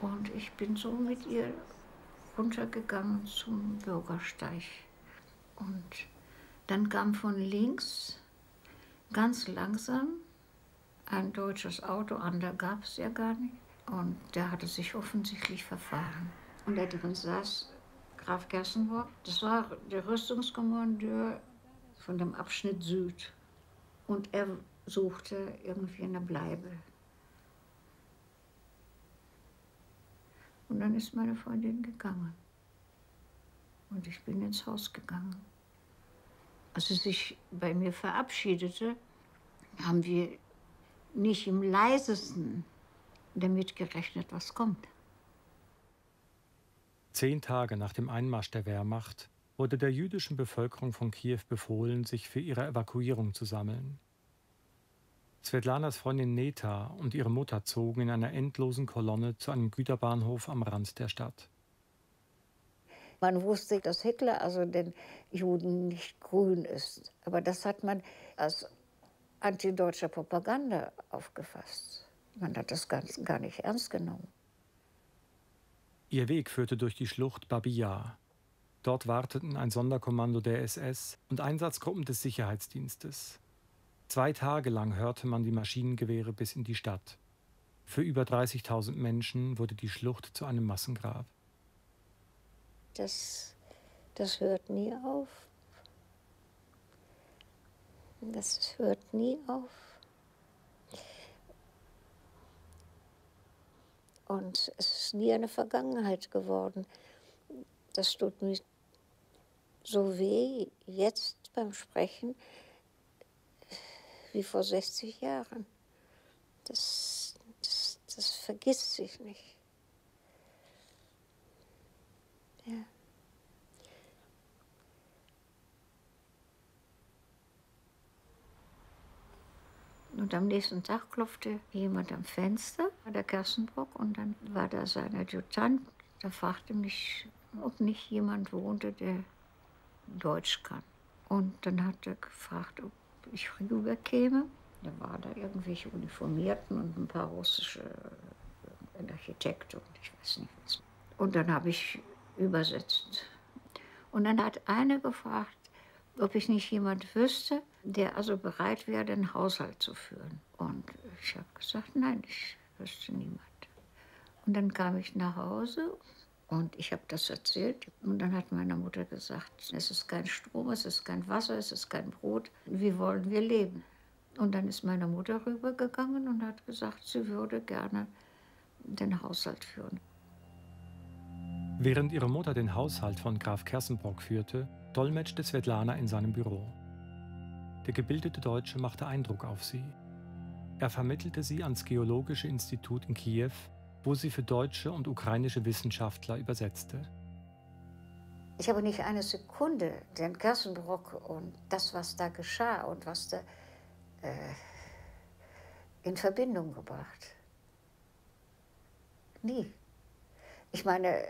und ich bin so mit ihr runtergegangen zum Bürgersteig. Und dann kam von links ganz langsam ein deutsches Auto an, da gab es ja gar nicht. Und der hatte sich offensichtlich verfahren. Und da drin saß Graf Gersenburg. Das war der Rüstungskommandeur von dem Abschnitt Süd. Und er suchte irgendwie eine Bleibe. Und dann ist meine Freundin gegangen. Und ich bin ins Haus gegangen. Als sie sich bei mir verabschiedete, haben wir nicht im leisesten damit gerechnet, was kommt. Zehn Tage nach dem Einmarsch der Wehrmacht wurde der jüdischen Bevölkerung von Kiew befohlen, sich für ihre Evakuierung zu sammeln. Svetlanas Freundin Neta und ihre Mutter zogen in einer endlosen Kolonne zu einem Güterbahnhof am Rand der Stadt. Man wusste, dass Hitler also den Juden nicht grün ist. Aber das hat man als antideutsche Propaganda aufgefasst. Man hat das Ganze gar nicht ernst genommen. Ihr Weg führte durch die Schlucht Babi Yar. Dort warteten ein Sonderkommando der S S und Einsatzgruppen des Sicherheitsdienstes. Zwei Tage lang hörte man die Maschinengewehre bis in die Stadt. Für über dreißigtausend Menschen wurde die Schlucht zu einem Massengrab. Das, das hört nie auf. Das hört nie auf. Und es ist nie eine Vergangenheit geworden. Das tut mir so weh, jetzt beim Sprechen, wie vor sechzig Jahren. Das, das, das vergisst sich nicht. Ja. Und am nächsten Tag klopfte jemand am Fenster, der Gersenburg, und dann war da sein Adjutant. Da fragte mich, ob nicht jemand wohnte, der Deutsch kann. Und dann hat er gefragt, ob ich rüberkäme. Da waren da irgendwelche Uniformierten und ein paar russische Architekten und ich weiß nicht was. Und dann habe ich übersetzt. Und dann hat einer gefragt, ob ich nicht jemand wüsste, der also bereit wäre, den Haushalt zu führen. Und ich habe gesagt, nein, ich wüsste niemand. Und dann kam ich nach Hause und ich habe das erzählt. Und dann hat meine Mutter gesagt, es ist kein Strom, es ist kein Wasser, es ist kein Brot. Wie wollen wir leben? Und dann ist meine Mutter rübergegangen und hat gesagt, sie würde gerne den Haushalt führen. Während ihre Mutter den Haushalt von Graf Gersenburg führte, dolmetschte Svetlana in seinem Büro. Der gebildete Deutsche machte Eindruck auf sie. Er vermittelte sie ans Geologische Institut in Kiew, wo sie für deutsche und ukrainische Wissenschaftler übersetzte. Ich habe nicht eine Sekunde den Gersenbrock und das, was da geschah und was da äh, in Verbindung gebracht. Nie. Ich meine, äh,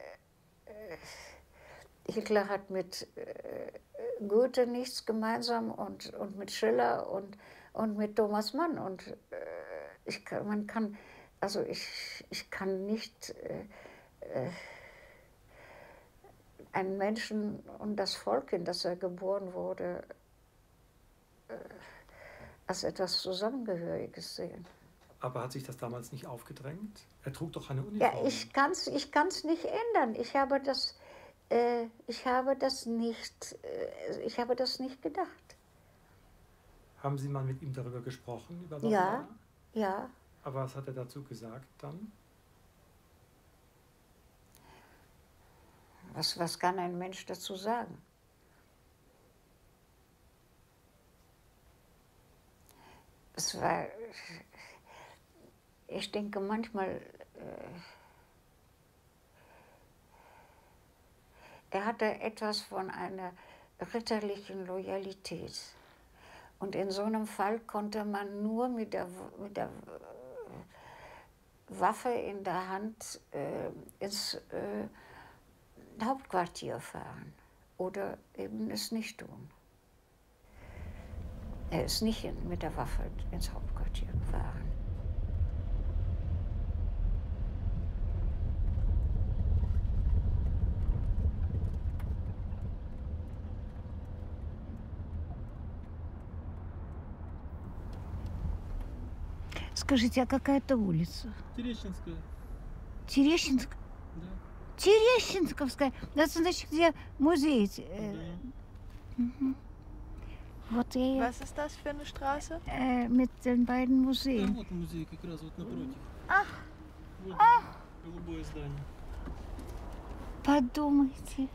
Hitler hat mit äh, Goethe nichts gemeinsam und, und mit Schiller und, und mit Thomas Mann. Und äh, ich kann, man kann, also ich, ich kann nicht äh, äh, einen Menschen und das Volk, in das er geboren wurde, äh, als etwas Zusammengehöriges sehen. Aber hat sich das damals nicht aufgedrängt? Er trug doch eine Uniform. Ja, ich kann es ich kann's nicht ändern. Ich habe das... Ich habe das nicht, ich habe das nicht gedacht. Haben Sie mal mit ihm darüber gesprochen? Über Babi Yar? Ja, ja. Aber was hat er dazu gesagt dann? Was, was kann ein Mensch dazu sagen? Es war, ich denke manchmal, er hatte etwas von einer ritterlichen Loyalität. Und in so einem Fall konnte man nur mit der, mit der Waffe in der Hand äh, ins äh, Hauptquartier fahren oder eben es nicht tun. Er ist nicht mit der Waffe ins Hauptquartier gefahren. Скажите, а какая это улица? Терещинская. Терещинская? Да. Терещинсковская. Это значит, где музей. Да. Угу. Вот и... Was ist das für eine Straße? Äh, mit den beiden Museen. Да, вот музей как раз вот напротив. Ах. Вот Ах. Голубое здание. Подумайте.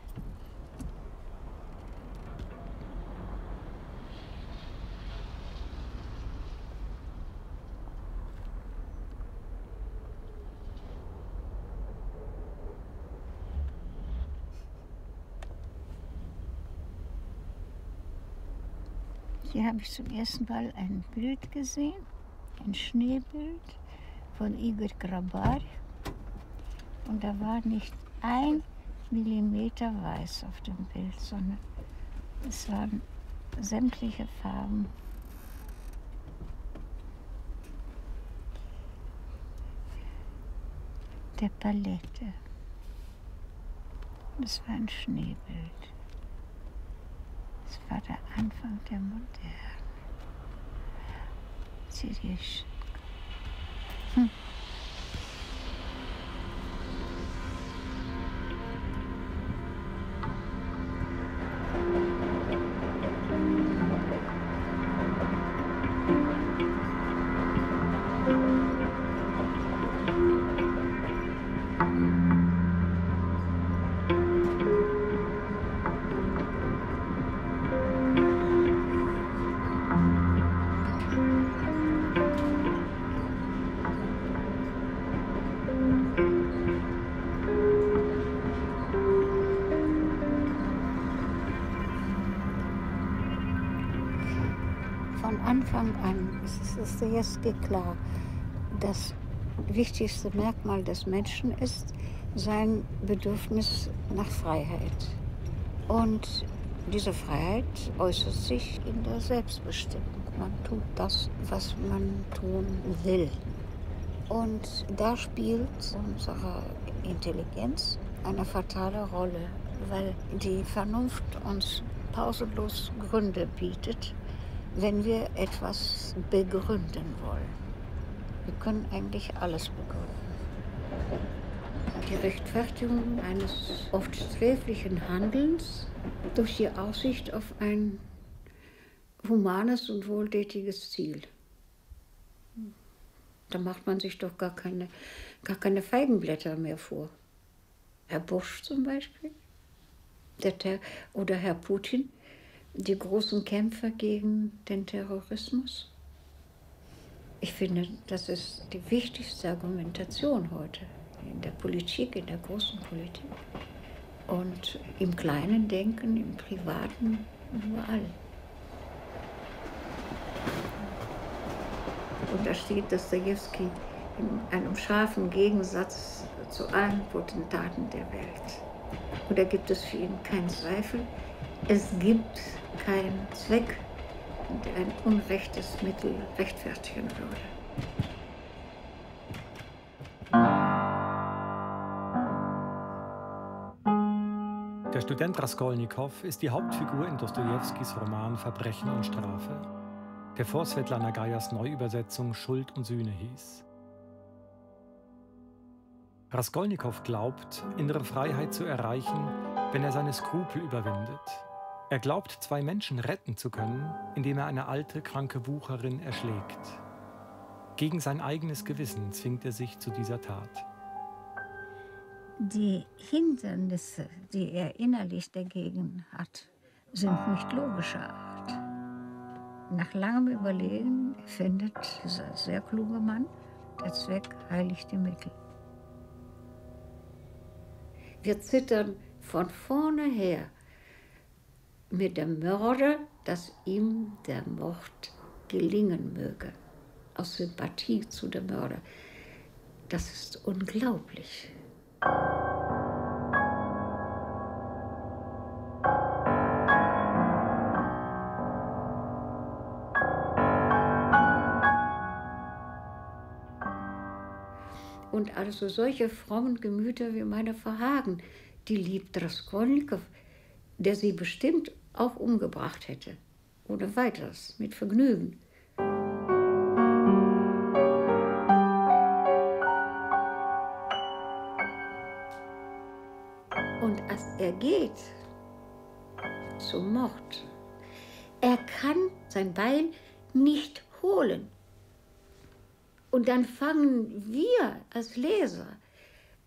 Hier habe ich zum ersten Mal ein Bild gesehen, ein Schneebild von Igor Grabar. Und da war nicht ein Millimeter weiß auf dem Bild, sondern es waren sämtliche Farben. Der Palette. Das war ein Schneebild. Das war der Anfang der Moderne. Syrisch. Hm. Anfang an ist es Dostojewski klar, das wichtigste Merkmal des Menschen ist sein Bedürfnis nach Freiheit. Und diese Freiheit äußert sich in der Selbstbestimmung. Man tut das, was man tun will. Und da spielt unsere Intelligenz eine fatale Rolle, weil die Vernunft uns pausenlos Gründe bietet, wenn wir etwas begründen wollen. Wir können eigentlich alles begründen. Die Rechtfertigung eines oft sträflichen Handelns durch die Aussicht auf ein humanes und wohltätiges Ziel. Da macht man sich doch gar keine, gar keine Feigenblätter mehr vor. Herr Bush zum Beispiel oder Herr Putin. Die großen Kämpfer gegen den Terrorismus? Ich finde, das ist die wichtigste Argumentation heute in der Politik, in der großen Politik. Und im kleinen Denken, im privaten, überall. Und da steht Dostojewski in einem scharfen Gegensatz zu allen Potentaten der Welt. Und da gibt es für ihn keinen Zweifel. Es gibt keinen Zweck, der ein unrechtes Mittel rechtfertigen würde. Der Student Raskolnikow ist die Hauptfigur in Dostojewskis Roman Verbrechen und Strafe, der vor Svetlana Geiers Neuübersetzung Schuld und Sühne hieß. Raskolnikow glaubt, innere Freiheit zu erreichen, wenn er seine Skrupel überwindet. Er glaubt, zwei Menschen retten zu können, indem er eine alte, kranke Wucherin erschlägt. Gegen sein eigenes Gewissen zwingt er sich zu dieser Tat. Die Hindernisse, die er innerlich dagegen hat, sind nicht logischer Art. Nach langem Überlegen findet dieser sehr kluge Mann, der Zweck heiligt die Mittel. Wir zittern von vorne her mit dem Mörder, dass ihm der Mord gelingen möge, aus Sympathie zu dem Mörder. Das ist unglaublich. Und also solche frommen Gemüter wie meine verhagen, die liebt Raskolnikow, der sie bestimmt auch umgebracht hätte. Ohne weiteres, mit Vergnügen. Und als er geht zum Mord, er kann sein Beil nicht holen. Und dann fangen wir als Leser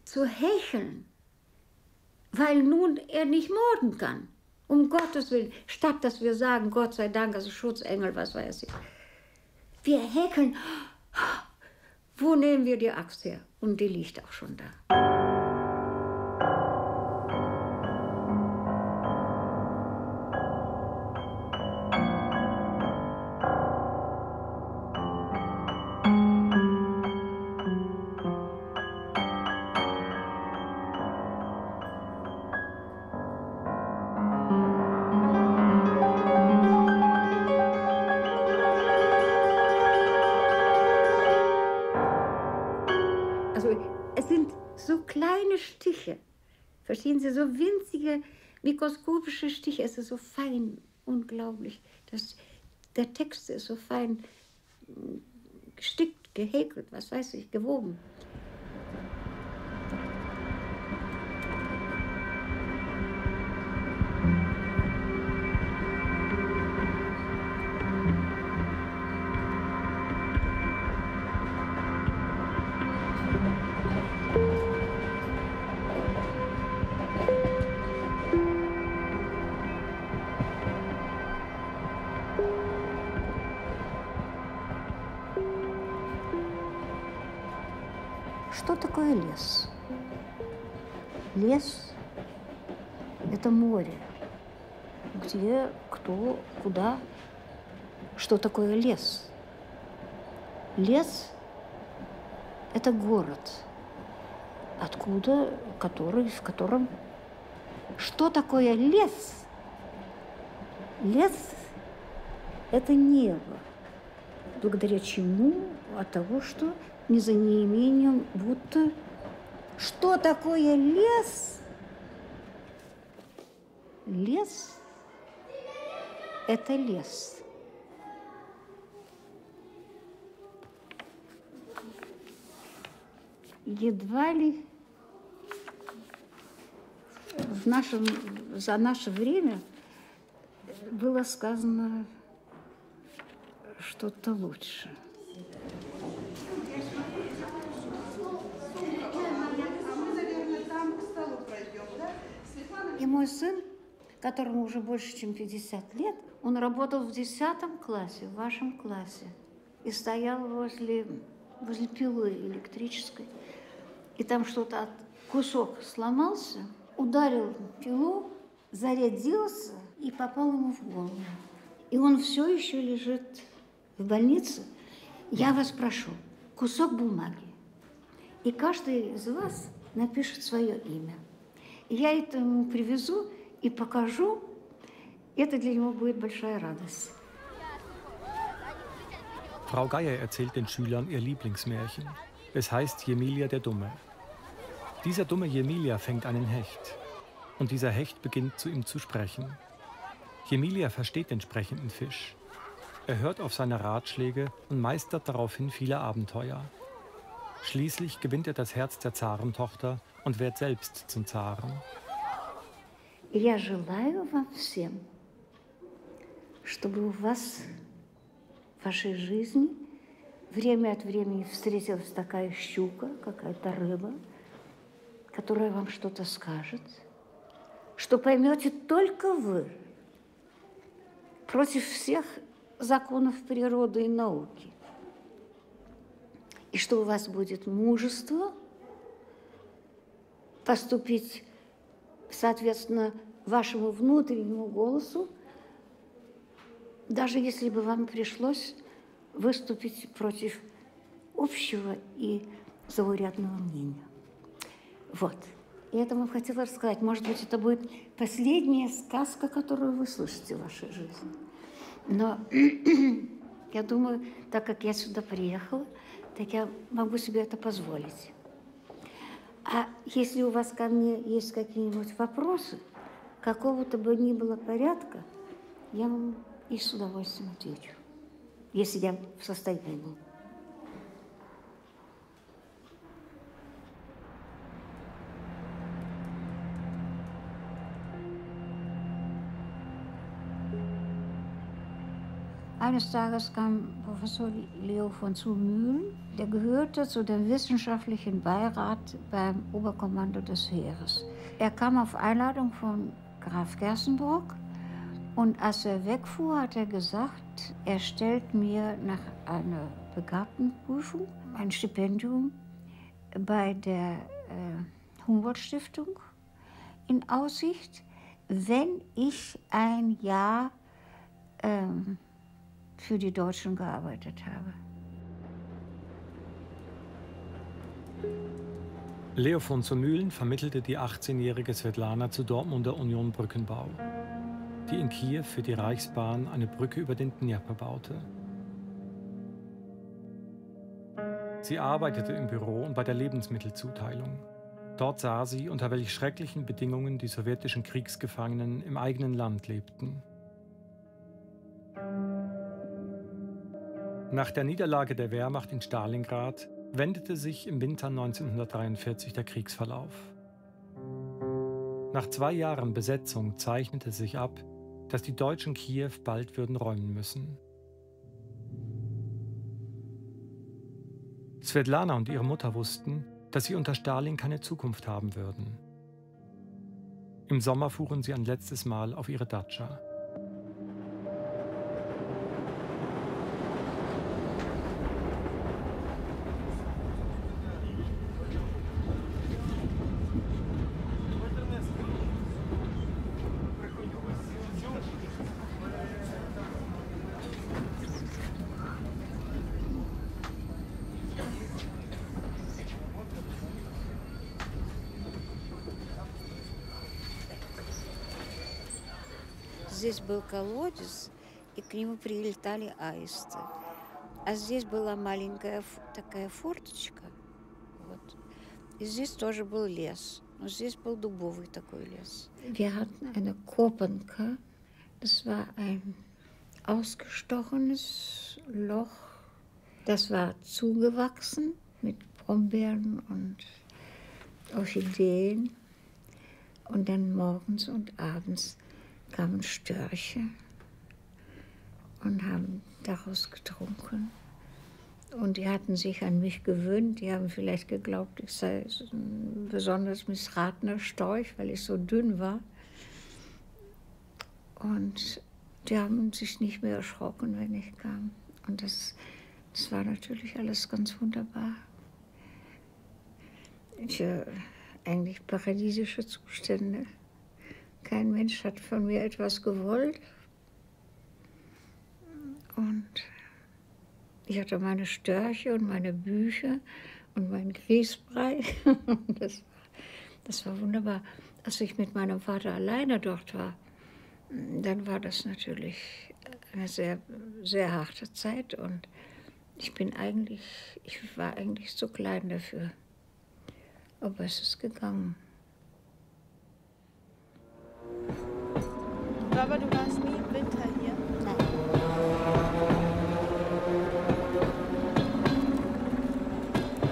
zu hecheln, weil nun er nicht morden kann. Um Gottes Willen, statt dass wir sagen, Gott sei Dank, also Schutzengel, was weiß ich. Wir häkeln, wo nehmen wir die Axt her? Und die liegt auch schon da. Verstehen Sie, so winzige, mikroskopische Stiche, es ist so fein, unglaublich. Das, der Text ist so fein gestickt, gehäkelt, was weiß ich, gewoben. Лес. Лес – это море, где, кто, куда. Что такое лес? Лес – это город, откуда, который, в котором… Что такое лес? Лес – это небо, благодаря чему от того, что не за неимением, будто… Что такое лес? Лес – это лес. Едва ли в нашем, за наше время было сказано что-то лучше. И мой сын, которому уже больше, чем пятьдесят лет, он работал в десятом классе, в вашем классе, и стоял возле, возле пилы электрической, и там что-то, кусок сломался, ударил пилу, зарядился и попал ему в голову. И он все еще лежит в больнице. Я вас прошу, кусок бумаги, и каждый из вас напишет свое имя. Я это ему привезу и покажу. Это для него будет большая радость. Frau Geier erzählt den Schülern ihr Lieblingsmärchen. Es heißt Jemilia der Dumme. Dieser dumme Jemilia fängt einen Hecht. Und dieser Hecht beginnt zu ihm zu sprechen. Jemilia versteht den sprechenden Fisch. Er hört auf seine Ratschläge und meistert daraufhin viele Abenteuer. Schließlich gewinnt er das Herz der Zarentochter und wird selbst zum Zaren. Я желаю вам всем, чтобы у вас в вашей жизни время от времени встретилась такая щука, какая-то рыба, которая вам что-то скажет, что поймете только вы, против всех законов природы и науки. И что у вас будет мужество поступить, соответственно, вашему внутреннему голосу, даже если бы вам пришлось выступить против общего и заурядного мнения. Вот. И это вам хотела рассказать. Может быть, это будет последняя сказка, которую вы слышите в вашей жизни. Но я думаю, так как я сюда приехала, так я могу себе это позволить. А если у вас ко мне есть какие-нибудь вопросы, какого-то бы ни было порядка, я вам и с удовольствием отвечу, если я в состоянии был. Eines Tages kam Professor Leo von zur Mühlen, der gehörte zu dem wissenschaftlichen Beirat beim Oberkommando des Heeres. Er kam auf Einladung von Graf Gersenburg und als er wegfuhr, hat er gesagt, er stellt mir nach einer Begabtenprüfung ein Stipendium bei der äh, Humboldt-Stiftung in Aussicht, wenn ich ein Jahr ähm, für die Deutschen gearbeitet habe. Leo von zur Mühlen vermittelte die achtzehnjährige Svetlana zur Dortmunder Union Brückenbau, die in Kiew für die Reichsbahn eine Brücke über den Dnjepr baute. Sie arbeitete im Büro und bei der Lebensmittelzuteilung. Dort sah sie, unter welch schrecklichen Bedingungen die sowjetischen Kriegsgefangenen im eigenen Land lebten. Nach der Niederlage der Wehrmacht in Stalingrad wendete sich im Winter neunzehnhundertdreiundvierzig der Kriegsverlauf. Nach zwei Jahren Besetzung zeichnete sich ab, dass die Deutschen Kiew bald würden räumen müssen. Svetlana und ihre Mutter wussten, dass sie unter Stalin keine Zukunft haben würden. Im Sommer fuhren sie ein letztes Mal auf ihre Datscha. Здесь был колодец, и к нему прилетали аисты. А здесь была маленькая такая форточка. Вот. И здесь тоже был лес. Но здесь был дубовый такой лес. Wir hatten eine Kopenke. Das war ein ausgestochenes Loch. Das war zugewachsen mit Brombeeren und Orchideen. Und dann morgens und abends kamen Störche und haben daraus getrunken. Und die hatten sich an mich gewöhnt. Die haben vielleicht geglaubt, ich sei ein besonders missratener Storch, weil ich so dünn war. Und die haben sich nicht mehr erschrocken, wenn ich kam. Und das, das war natürlich alles ganz wunderbar. Ich, eigentlich paradiesische Zustände. Kein Mensch hat von mir etwas gewollt. Und ich hatte meine Störche und meine Bücher und meinen Grießbrei. Das, das war wunderbar. Als ich mit meinem Vater alleine dort war, dann war das natürlich eine sehr, sehr harte Zeit. Und ich bin eigentlich, ich war eigentlich zu klein dafür. Aber es ist gegangen. Aber du warst nie im Winter hier? Nein.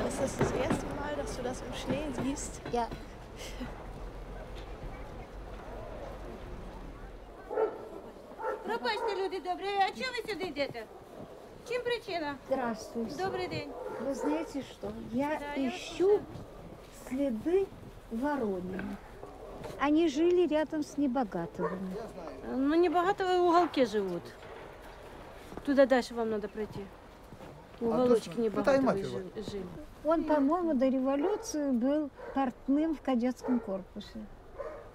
Ist das das erste Mal, dass du das im Schnee siehst? Ja. Пробачте, люди добрые, а чего вы сюда идете? В чем причина? Здравствуйте. Добрый день. Вы знаете что? Я ищу следы Воронина. Они жили рядом с Небогатовыми. Ну, Небогатовые в уголке живут. Туда дальше вам надо пройти. Уголочки Небогатовые жили. Он, по-моему, до революции был портным в кадетском корпусе.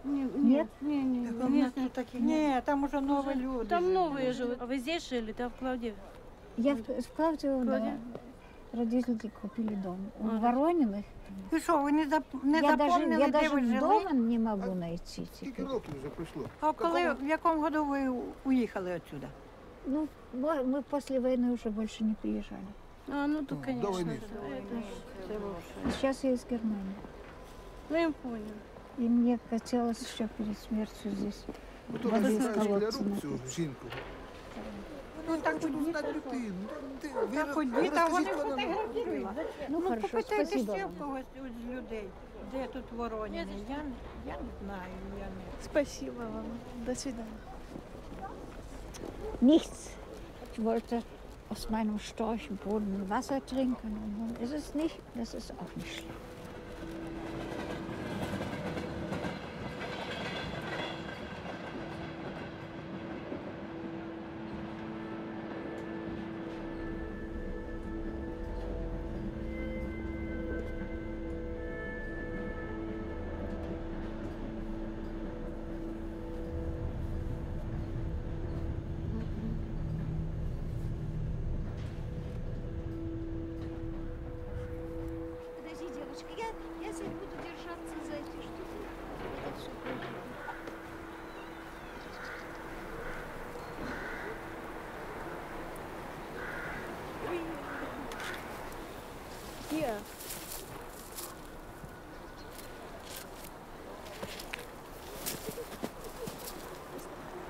Нет? Нет, там уже новые люди. Там новые живут. А вы здесь жили, да, в Клавдиве? Я в Клавдиве, да. Родители купили дом. В Ворониных. И что, вы не запомнили, где вы жили? Я даже дома не могу найти теперь. А в каком году вы уехали отсюда? Ну, мы после войны уже больше не приезжали. А, ну, тут, конечно. Сейчас я из Германии. Я понял. И мне хотелось еще перед смертью здесь. Ну так вот не так ты. Так вот не так вот фотографировала. Ну попытайтесь всех когось из людей. Где тут Воронины? Я, я не знаю. Я не... Спасибо вам. До свидания. Nichts. Ich wollte aus meinem Storchenbrunnen Wasser trinken und nun ist es nicht. Das ist auch nicht schlimm.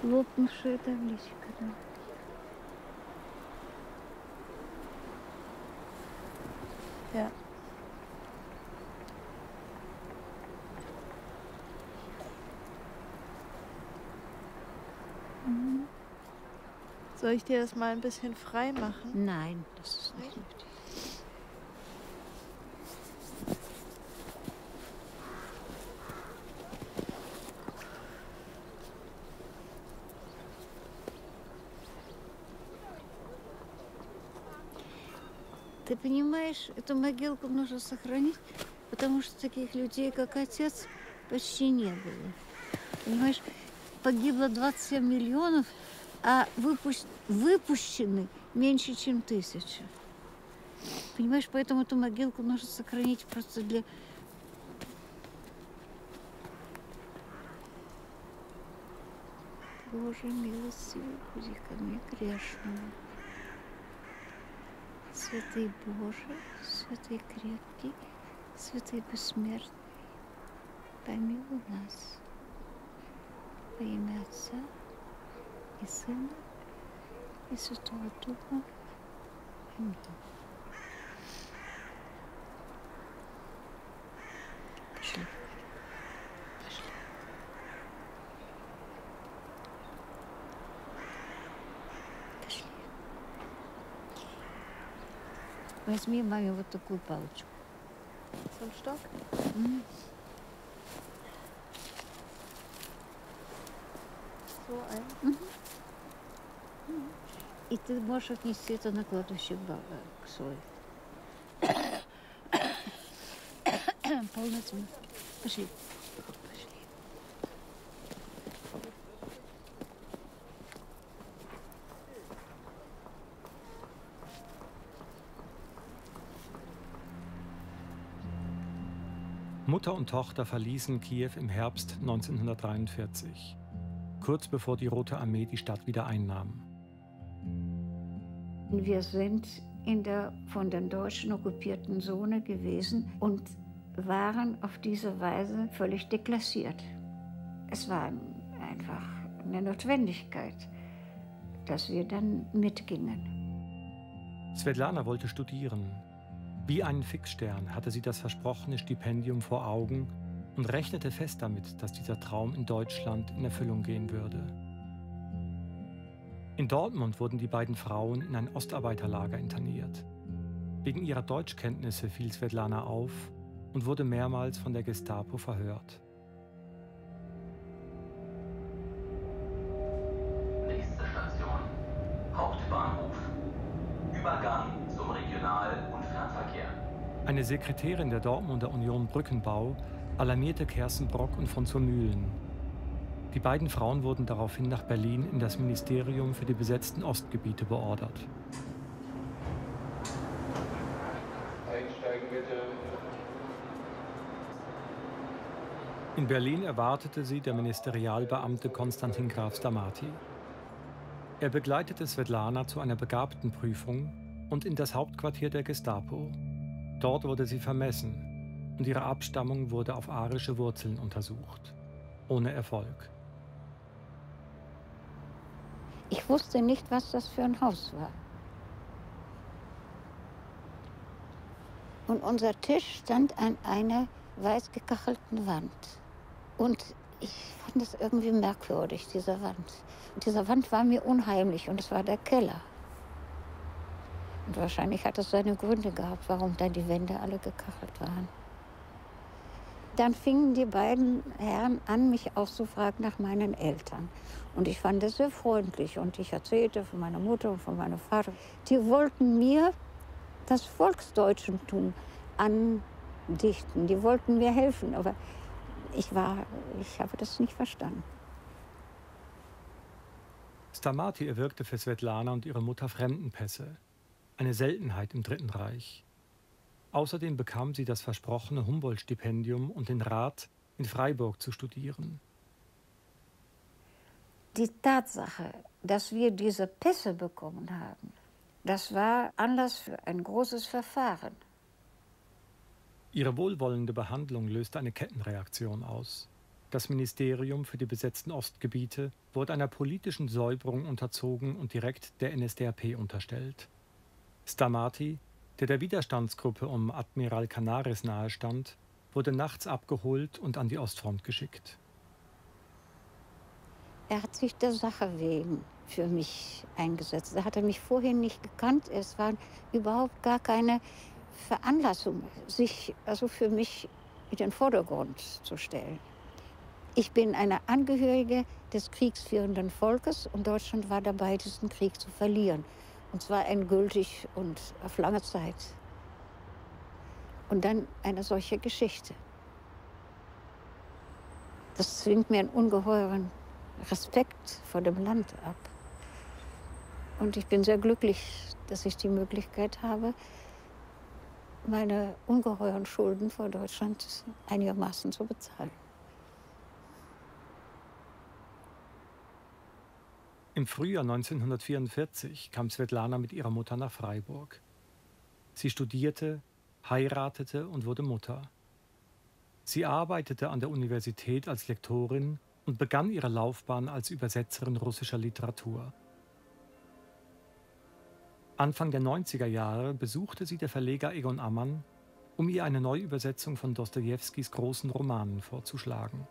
Лопнувшая табличка, да. Да. Mhm. Soll ich dir das mal ein bisschen frei machen? Nein, das ist nicht nötig. Ты понимаешь, эту могилку нужно сохранить, потому что таких людей, как отец, почти не было. Понимаешь, погибло двадцать семь миллионов, а выпу- выпущены меньше, чем тысяча. Понимаешь, поэтому эту могилку нужно сохранить просто для... Боже милостивый, буди ко мне грешному. Святый Боже, Святый Крепкий, Святый Бессмертный, помилуй нас во имя Отца и Сына и Святого Духа. Аминь. Пошли. Пошли. Пошли. Возьми маме вот такую палочку. Сам что? Mm. So, ein. Mm-hmm. Mm-hmm. И ты можешь отнести это на кладбище к Сое. Полностью. Пошли. Mutter und Tochter verließen Kiew im Herbst neunzehnhundertdreiundvierzig, kurz bevor die Rote Armee die Stadt wieder einnahm. Wir sind in der von den Deutschen okkupierten Zone gewesen und waren auf diese Weise völlig deklassiert. Es war einfach eine Notwendigkeit, dass wir dann mitgingen. Svetlana wollte studieren. Wie einen Fixstern hatte sie das versprochene Stipendium vor Augen und rechnete fest damit, dass dieser Traum in Deutschland in Erfüllung gehen würde. In Dortmund wurden die beiden Frauen in ein Ostarbeiterlager interniert. Wegen ihrer Deutschkenntnisse fiel Svetlana auf und wurde mehrmals von der Gestapo verhört. Nächste Station, Hauptbahnhof. Übergang zum Regional- und Fernverkehr. Eine Sekretärin der Dortmunder Union Brückenbau alarmierte Gersenburg und von zur Mühlen. Die beiden Frauen wurden daraufhin nach Berlin in das Ministerium für die besetzten Ostgebiete beordert. Einsteigen bitte. In Berlin erwartete sie der Ministerialbeamte Konstantin Graf Stamati. Er begleitete Svetlana zu einer Begabtenprüfung und in das Hauptquartier der Gestapo. Dort wurde sie vermessen. und ihre Abstammung wurde auf arische Wurzeln untersucht. Ohne Erfolg. Ich wusste nicht, was das für ein Haus war. Und unser Tisch stand an einer weiß gekachelten Wand. Und ich fand es irgendwie merkwürdig, diese Wand. Und diese Wand war mir unheimlich und es war der Keller. Und wahrscheinlich hat es seine Gründe gehabt, warum dann die Wände alle gekachelt waren. Dann fingen die beiden Herren an, mich aufzufragen nach meinen Eltern. Und ich fand das sehr freundlich. Und ich erzählte von meiner Mutter und von meinem Vater. Die wollten mir das Volksdeutsche-Tum andichten. Die wollten mir helfen, aber ich, war, ich habe das nicht verstanden. Stamati erwirkte für Svetlana und ihre Mutter Fremdenpässe. Eine Seltenheit im Dritten Reich. Außerdem bekam sie das versprochene Humboldt-Stipendium und den Rat, in Freiburg zu studieren. Die Tatsache, dass wir diese Pässe bekommen haben, das war Anlass für ein großes Verfahren. Ihre wohlwollende Behandlung löste eine Kettenreaktion aus. Das Ministerium für die besetzten Ostgebiete wurde einer politischen Säuberung unterzogen und direkt der N S D A P unterstellt. Stamati, der der Widerstandsgruppe um Admiral Canaris nahestand, wurde nachts abgeholt und an die Ostfront geschickt. Er hat sich der Sache wegen für mich eingesetzt. Er hatte mich vorhin nicht gekannt. Es war überhaupt gar keine Veranlassung, sich also für mich in den Vordergrund zu stellen. Ich bin eine Angehörige des kriegsführenden Volkes und Deutschland war dabei, diesen Krieg zu verlieren. Und zwar endgültig und auf lange Zeit. Und dann eine solche Geschichte. Das zwingt mir einen ungeheuren Respekt vor dem Land ab. Und ich bin sehr glücklich, dass ich die Möglichkeit habe, meine ungeheuren Schulden vor Deutschland einigermaßen zu bezahlen. Im Frühjahr neunzehnhundertvierundvierzig kam Svetlana mit ihrer Mutter nach Freiburg. Sie studierte, heiratete und wurde Mutter. Sie arbeitete an der Universität als Lektorin und begann ihre Laufbahn als Übersetzerin russischer Literatur. Anfang der neunziger Jahre besuchte sie der Verleger Egon Ammann, um ihr eine Neuübersetzung von Dostojewskis großen Romanen vorzuschlagen.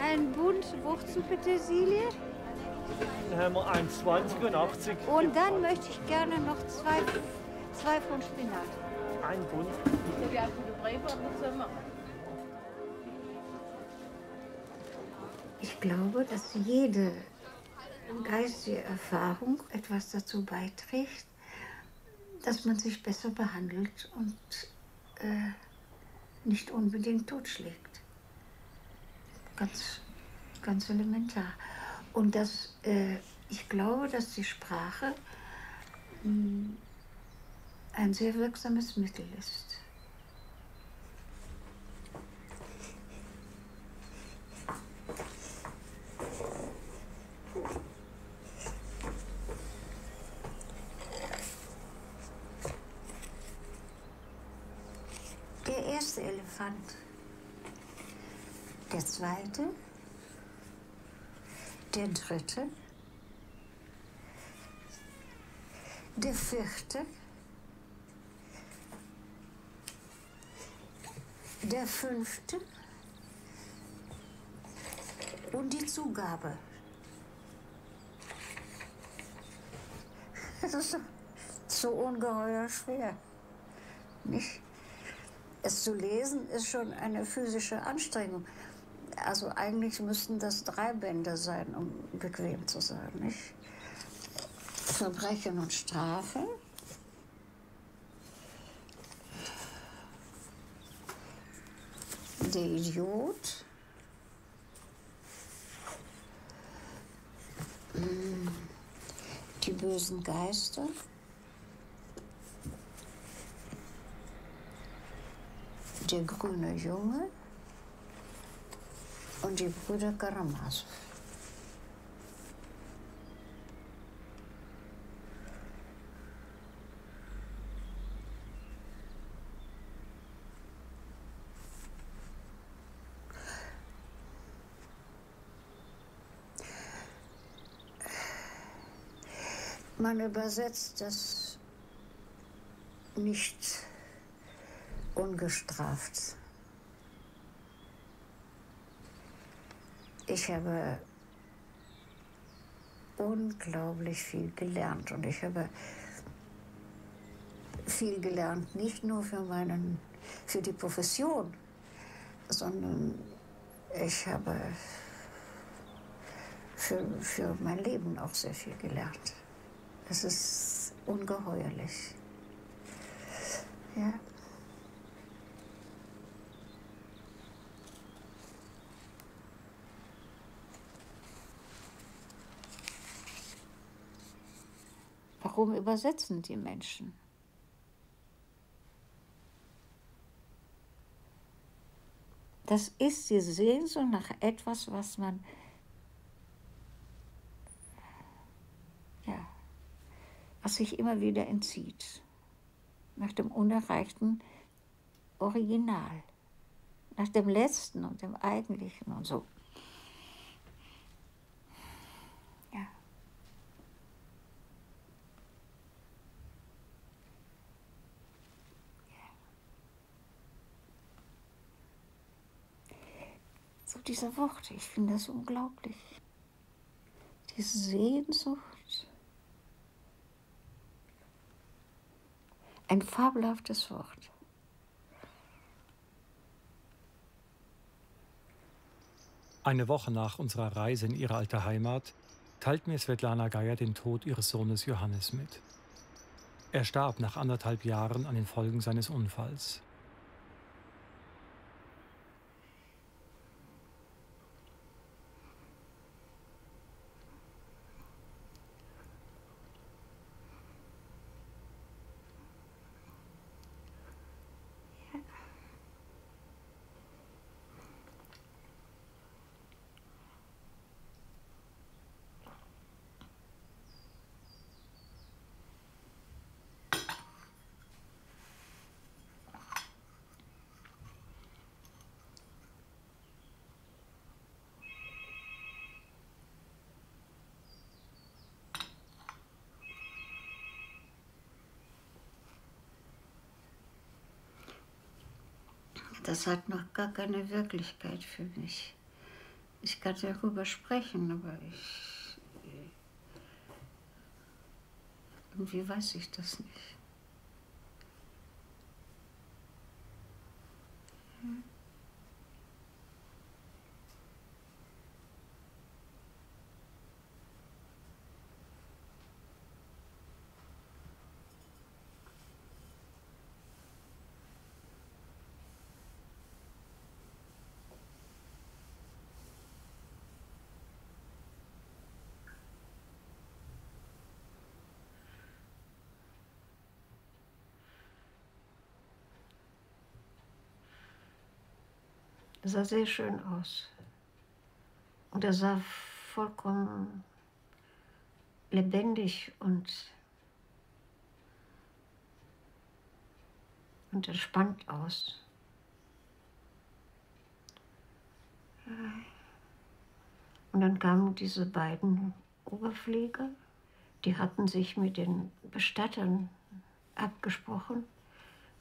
Ein Bund Wurzelpetersilie. Dann haben wir einundzwanzig und achtzig. Und dann möchte ich gerne noch zwei, zwei von Spinat. Ein Bund. Ich habe gute Briefe, was soll man? Ich glaube, dass jede geistige Erfahrung etwas dazu beiträgt, dass man sich besser behandelt und äh, nicht unbedingt totschlägt. Ganz, ganz elementar. Und das, äh, ich glaube, dass die Sprache mh, ein sehr wirksames Mittel ist. Der erste Elefant. Der zweite, der dritte, der vierte, der fünfte und die Zugabe. Das ist so ungeheuer schwer, nicht? Es zu lesen ist schon eine physische Anstrengung. Also eigentlich müssten das drei Bände sein, um bequem zu sein, nicht? Verbrechen und Strafe. Der Idiot. Die bösen Geister. Der grüne Junge. Und die Brüder Karamasow. Man übersetzt das nicht ungestraft. Ich habe unglaublich viel gelernt und ich habe viel gelernt, nicht nur für meinen, für die Profession, sondern ich habe für, für mein Leben auch sehr viel gelernt. Es ist ungeheuerlich. Ja. Warum übersetzen die Menschen? Das ist die Sehnsucht nach etwas, was man ja, was sich immer wieder entzieht. Nach dem unerreichten Original. Nach dem Letzten und dem Eigentlichen und so. Ja. So diese Worte, ich finde das unglaublich. Diese Sehnsucht. Ein fabelhaftes Wort. Eine Woche nach unserer Reise in ihre alte Heimat teilt mir Svetlana Geier den Tod ihres Sohnes Johannes mit. Er starb nach anderthalb Jahren an den Folgen seines Unfalls. Das hat noch gar keine Wirklichkeit für mich. Ich kann darüber sprechen, aber ich... Irgendwie weiß ich das nicht. Hm. Er sah sehr schön aus und er sah vollkommen lebendig und, und entspannt aus. Und dann kamen diese beiden Oberpfleger, die hatten sich mit den Bestattern abgesprochen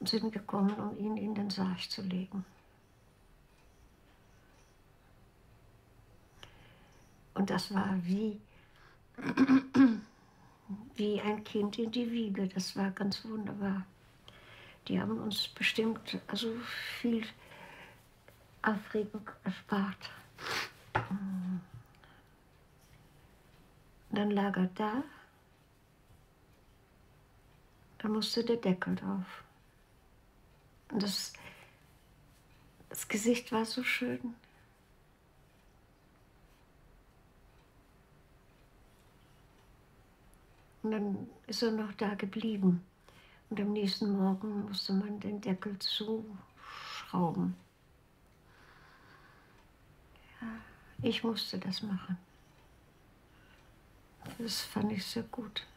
und sind gekommen, um ihn in den Sarg zu legen. Und das war wie, wie ein Kind in die Wiege. Das war ganz wunderbar. Die haben uns bestimmt also viel Aufregung erspart. Dann lag er da. Da musste der Deckel drauf. Und das, das Gesicht war so schön. Und dann ist er noch da geblieben. Und am nächsten Morgen musste man den Deckel zuschrauben. Ja, ich musste das machen. Das fand ich sehr gut.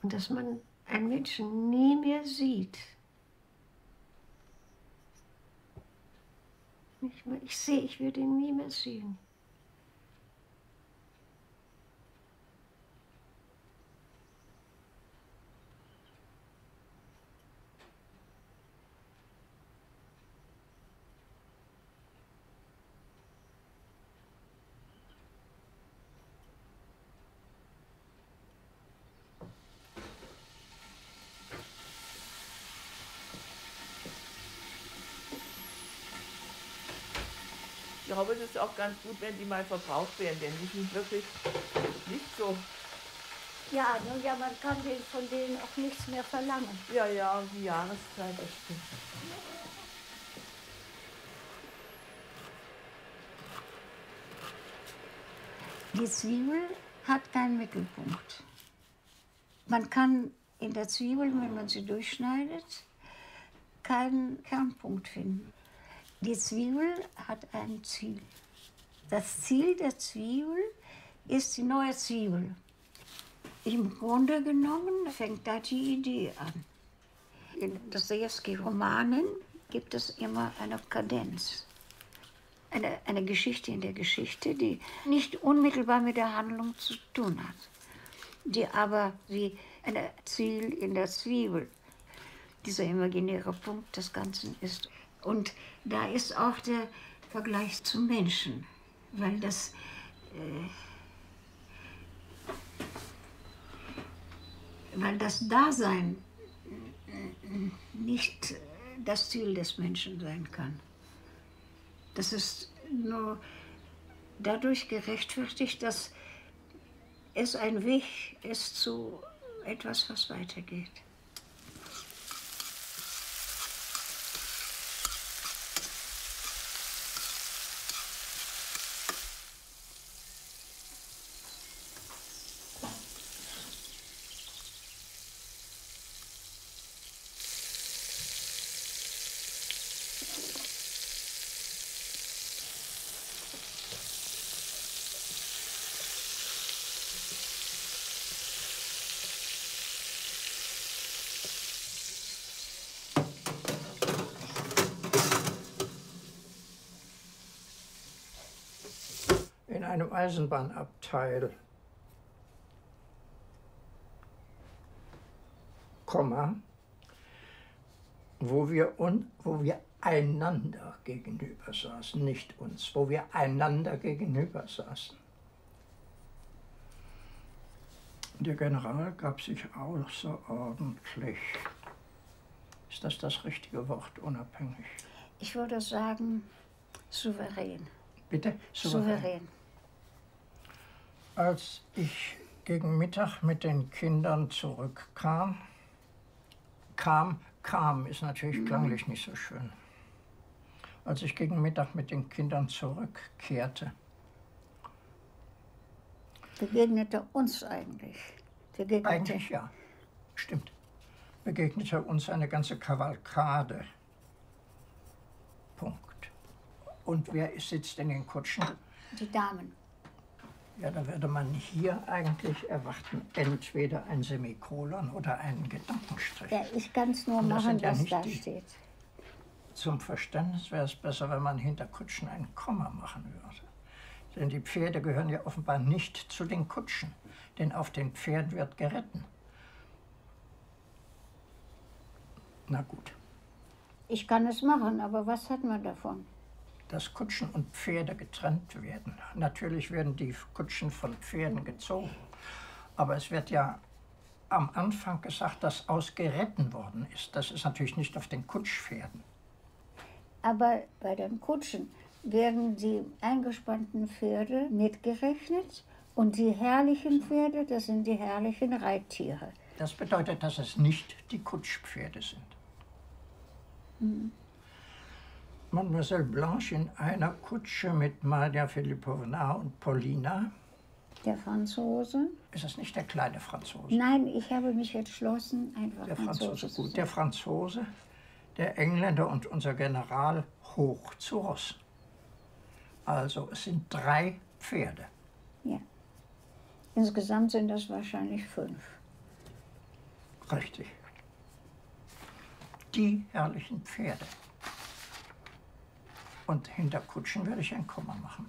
Und dass man einen Menschen nie mehr sieht. nicht mehr. Ich sehe, ich werde ihn nie mehr sehen. Ich glaube, es ist auch ganz gut, wenn die mal verbraucht werden, denn die sind wirklich nicht so... Ja, nun ja, man kann den, von denen auch nichts mehr verlangen. Ja, ja, die Jahreszeit, das stimmt. Die Zwiebel hat keinen Mittelpunkt. Man kann in der Zwiebel, wenn man sie durchschneidet, keinen Kernpunkt finden. Die Zwiebel hat ein Ziel. Das Ziel der Zwiebel ist die neue Zwiebel. Im Grunde genommen fängt da die Idee an. In Dostojewski-Romanen gibt es immer eine Kadenz. Eine, eine Geschichte in der Geschichte, die nicht unmittelbar mit der Handlung zu tun hat. Die aber wie ein Ziel in der Zwiebel, dieser imaginäre Punkt des Ganzen ist. Und da ist auch der Vergleich zum Menschen, weil das äh, weil das Dasein nicht das Ziel des Menschen sein kann. Das ist nur dadurch gerechtfertigt, dass es ein Weg ist zu etwas, was weitergeht. In einem Eisenbahnabteil, Komma, wo wir, un, wo wir einander gegenüber saßen, nicht uns, wo wir einander gegenüber saßen. Der General gab sich außerordentlich, ist das das richtige Wort, unabhängig? Ich würde sagen, souverän. Bitte? Souverän. Souverän. Als ich gegen Mittag mit den Kindern zurückkam, kam, kam ist natürlich klanglich nicht so schön. Als ich gegen Mittag mit den Kindern zurückkehrte, begegnete uns eigentlich. Begegnete. Eigentlich ja, stimmt. Begegnete uns eine ganze Kavalkade. Punkt. Und wer sitzt in den Kutschen? Die Damen. Ja, da würde man hier eigentlich erwarten, entweder ein Semikolon oder einen Gedankenstrich. Ja, ich kann es nur machen, was da steht. Zum Verständnis wäre es besser, wenn man hinter Kutschen ein Komma machen würde. Denn die Pferde gehören ja offenbar nicht zu den Kutschen, denn auf den Pferden wird geritten. Na gut. Ich kann es machen, aber was hat man davon? Dass Kutschen und Pferde getrennt werden. Natürlich werden die Kutschen von Pferden gezogen, aber es wird ja am Anfang gesagt, dass ausgeritten worden ist. Das ist natürlich nicht auf den Kutschpferden. Aber bei den Kutschen werden die eingespannten Pferde mitgerechnet und die herrlichen Pferde, das sind die herrlichen Reittiere. Das bedeutet, dass es nicht die Kutschpferde sind. Hm. Mademoiselle Blanche in einer Kutsche mit Marja Filipowna und Paulina. Der Franzose? Ist das nicht der kleine Franzose? Nein, ich habe mich entschlossen, einfach der Franzose, Franzose gut. Der Franzose, der Engländer und unser General hoch zu Ross. Also es sind drei Pferde. Ja. Insgesamt sind das wahrscheinlich fünf. Richtig. Die herrlichen Pferde. und hinter Kutschen werde ich ein Komma machen.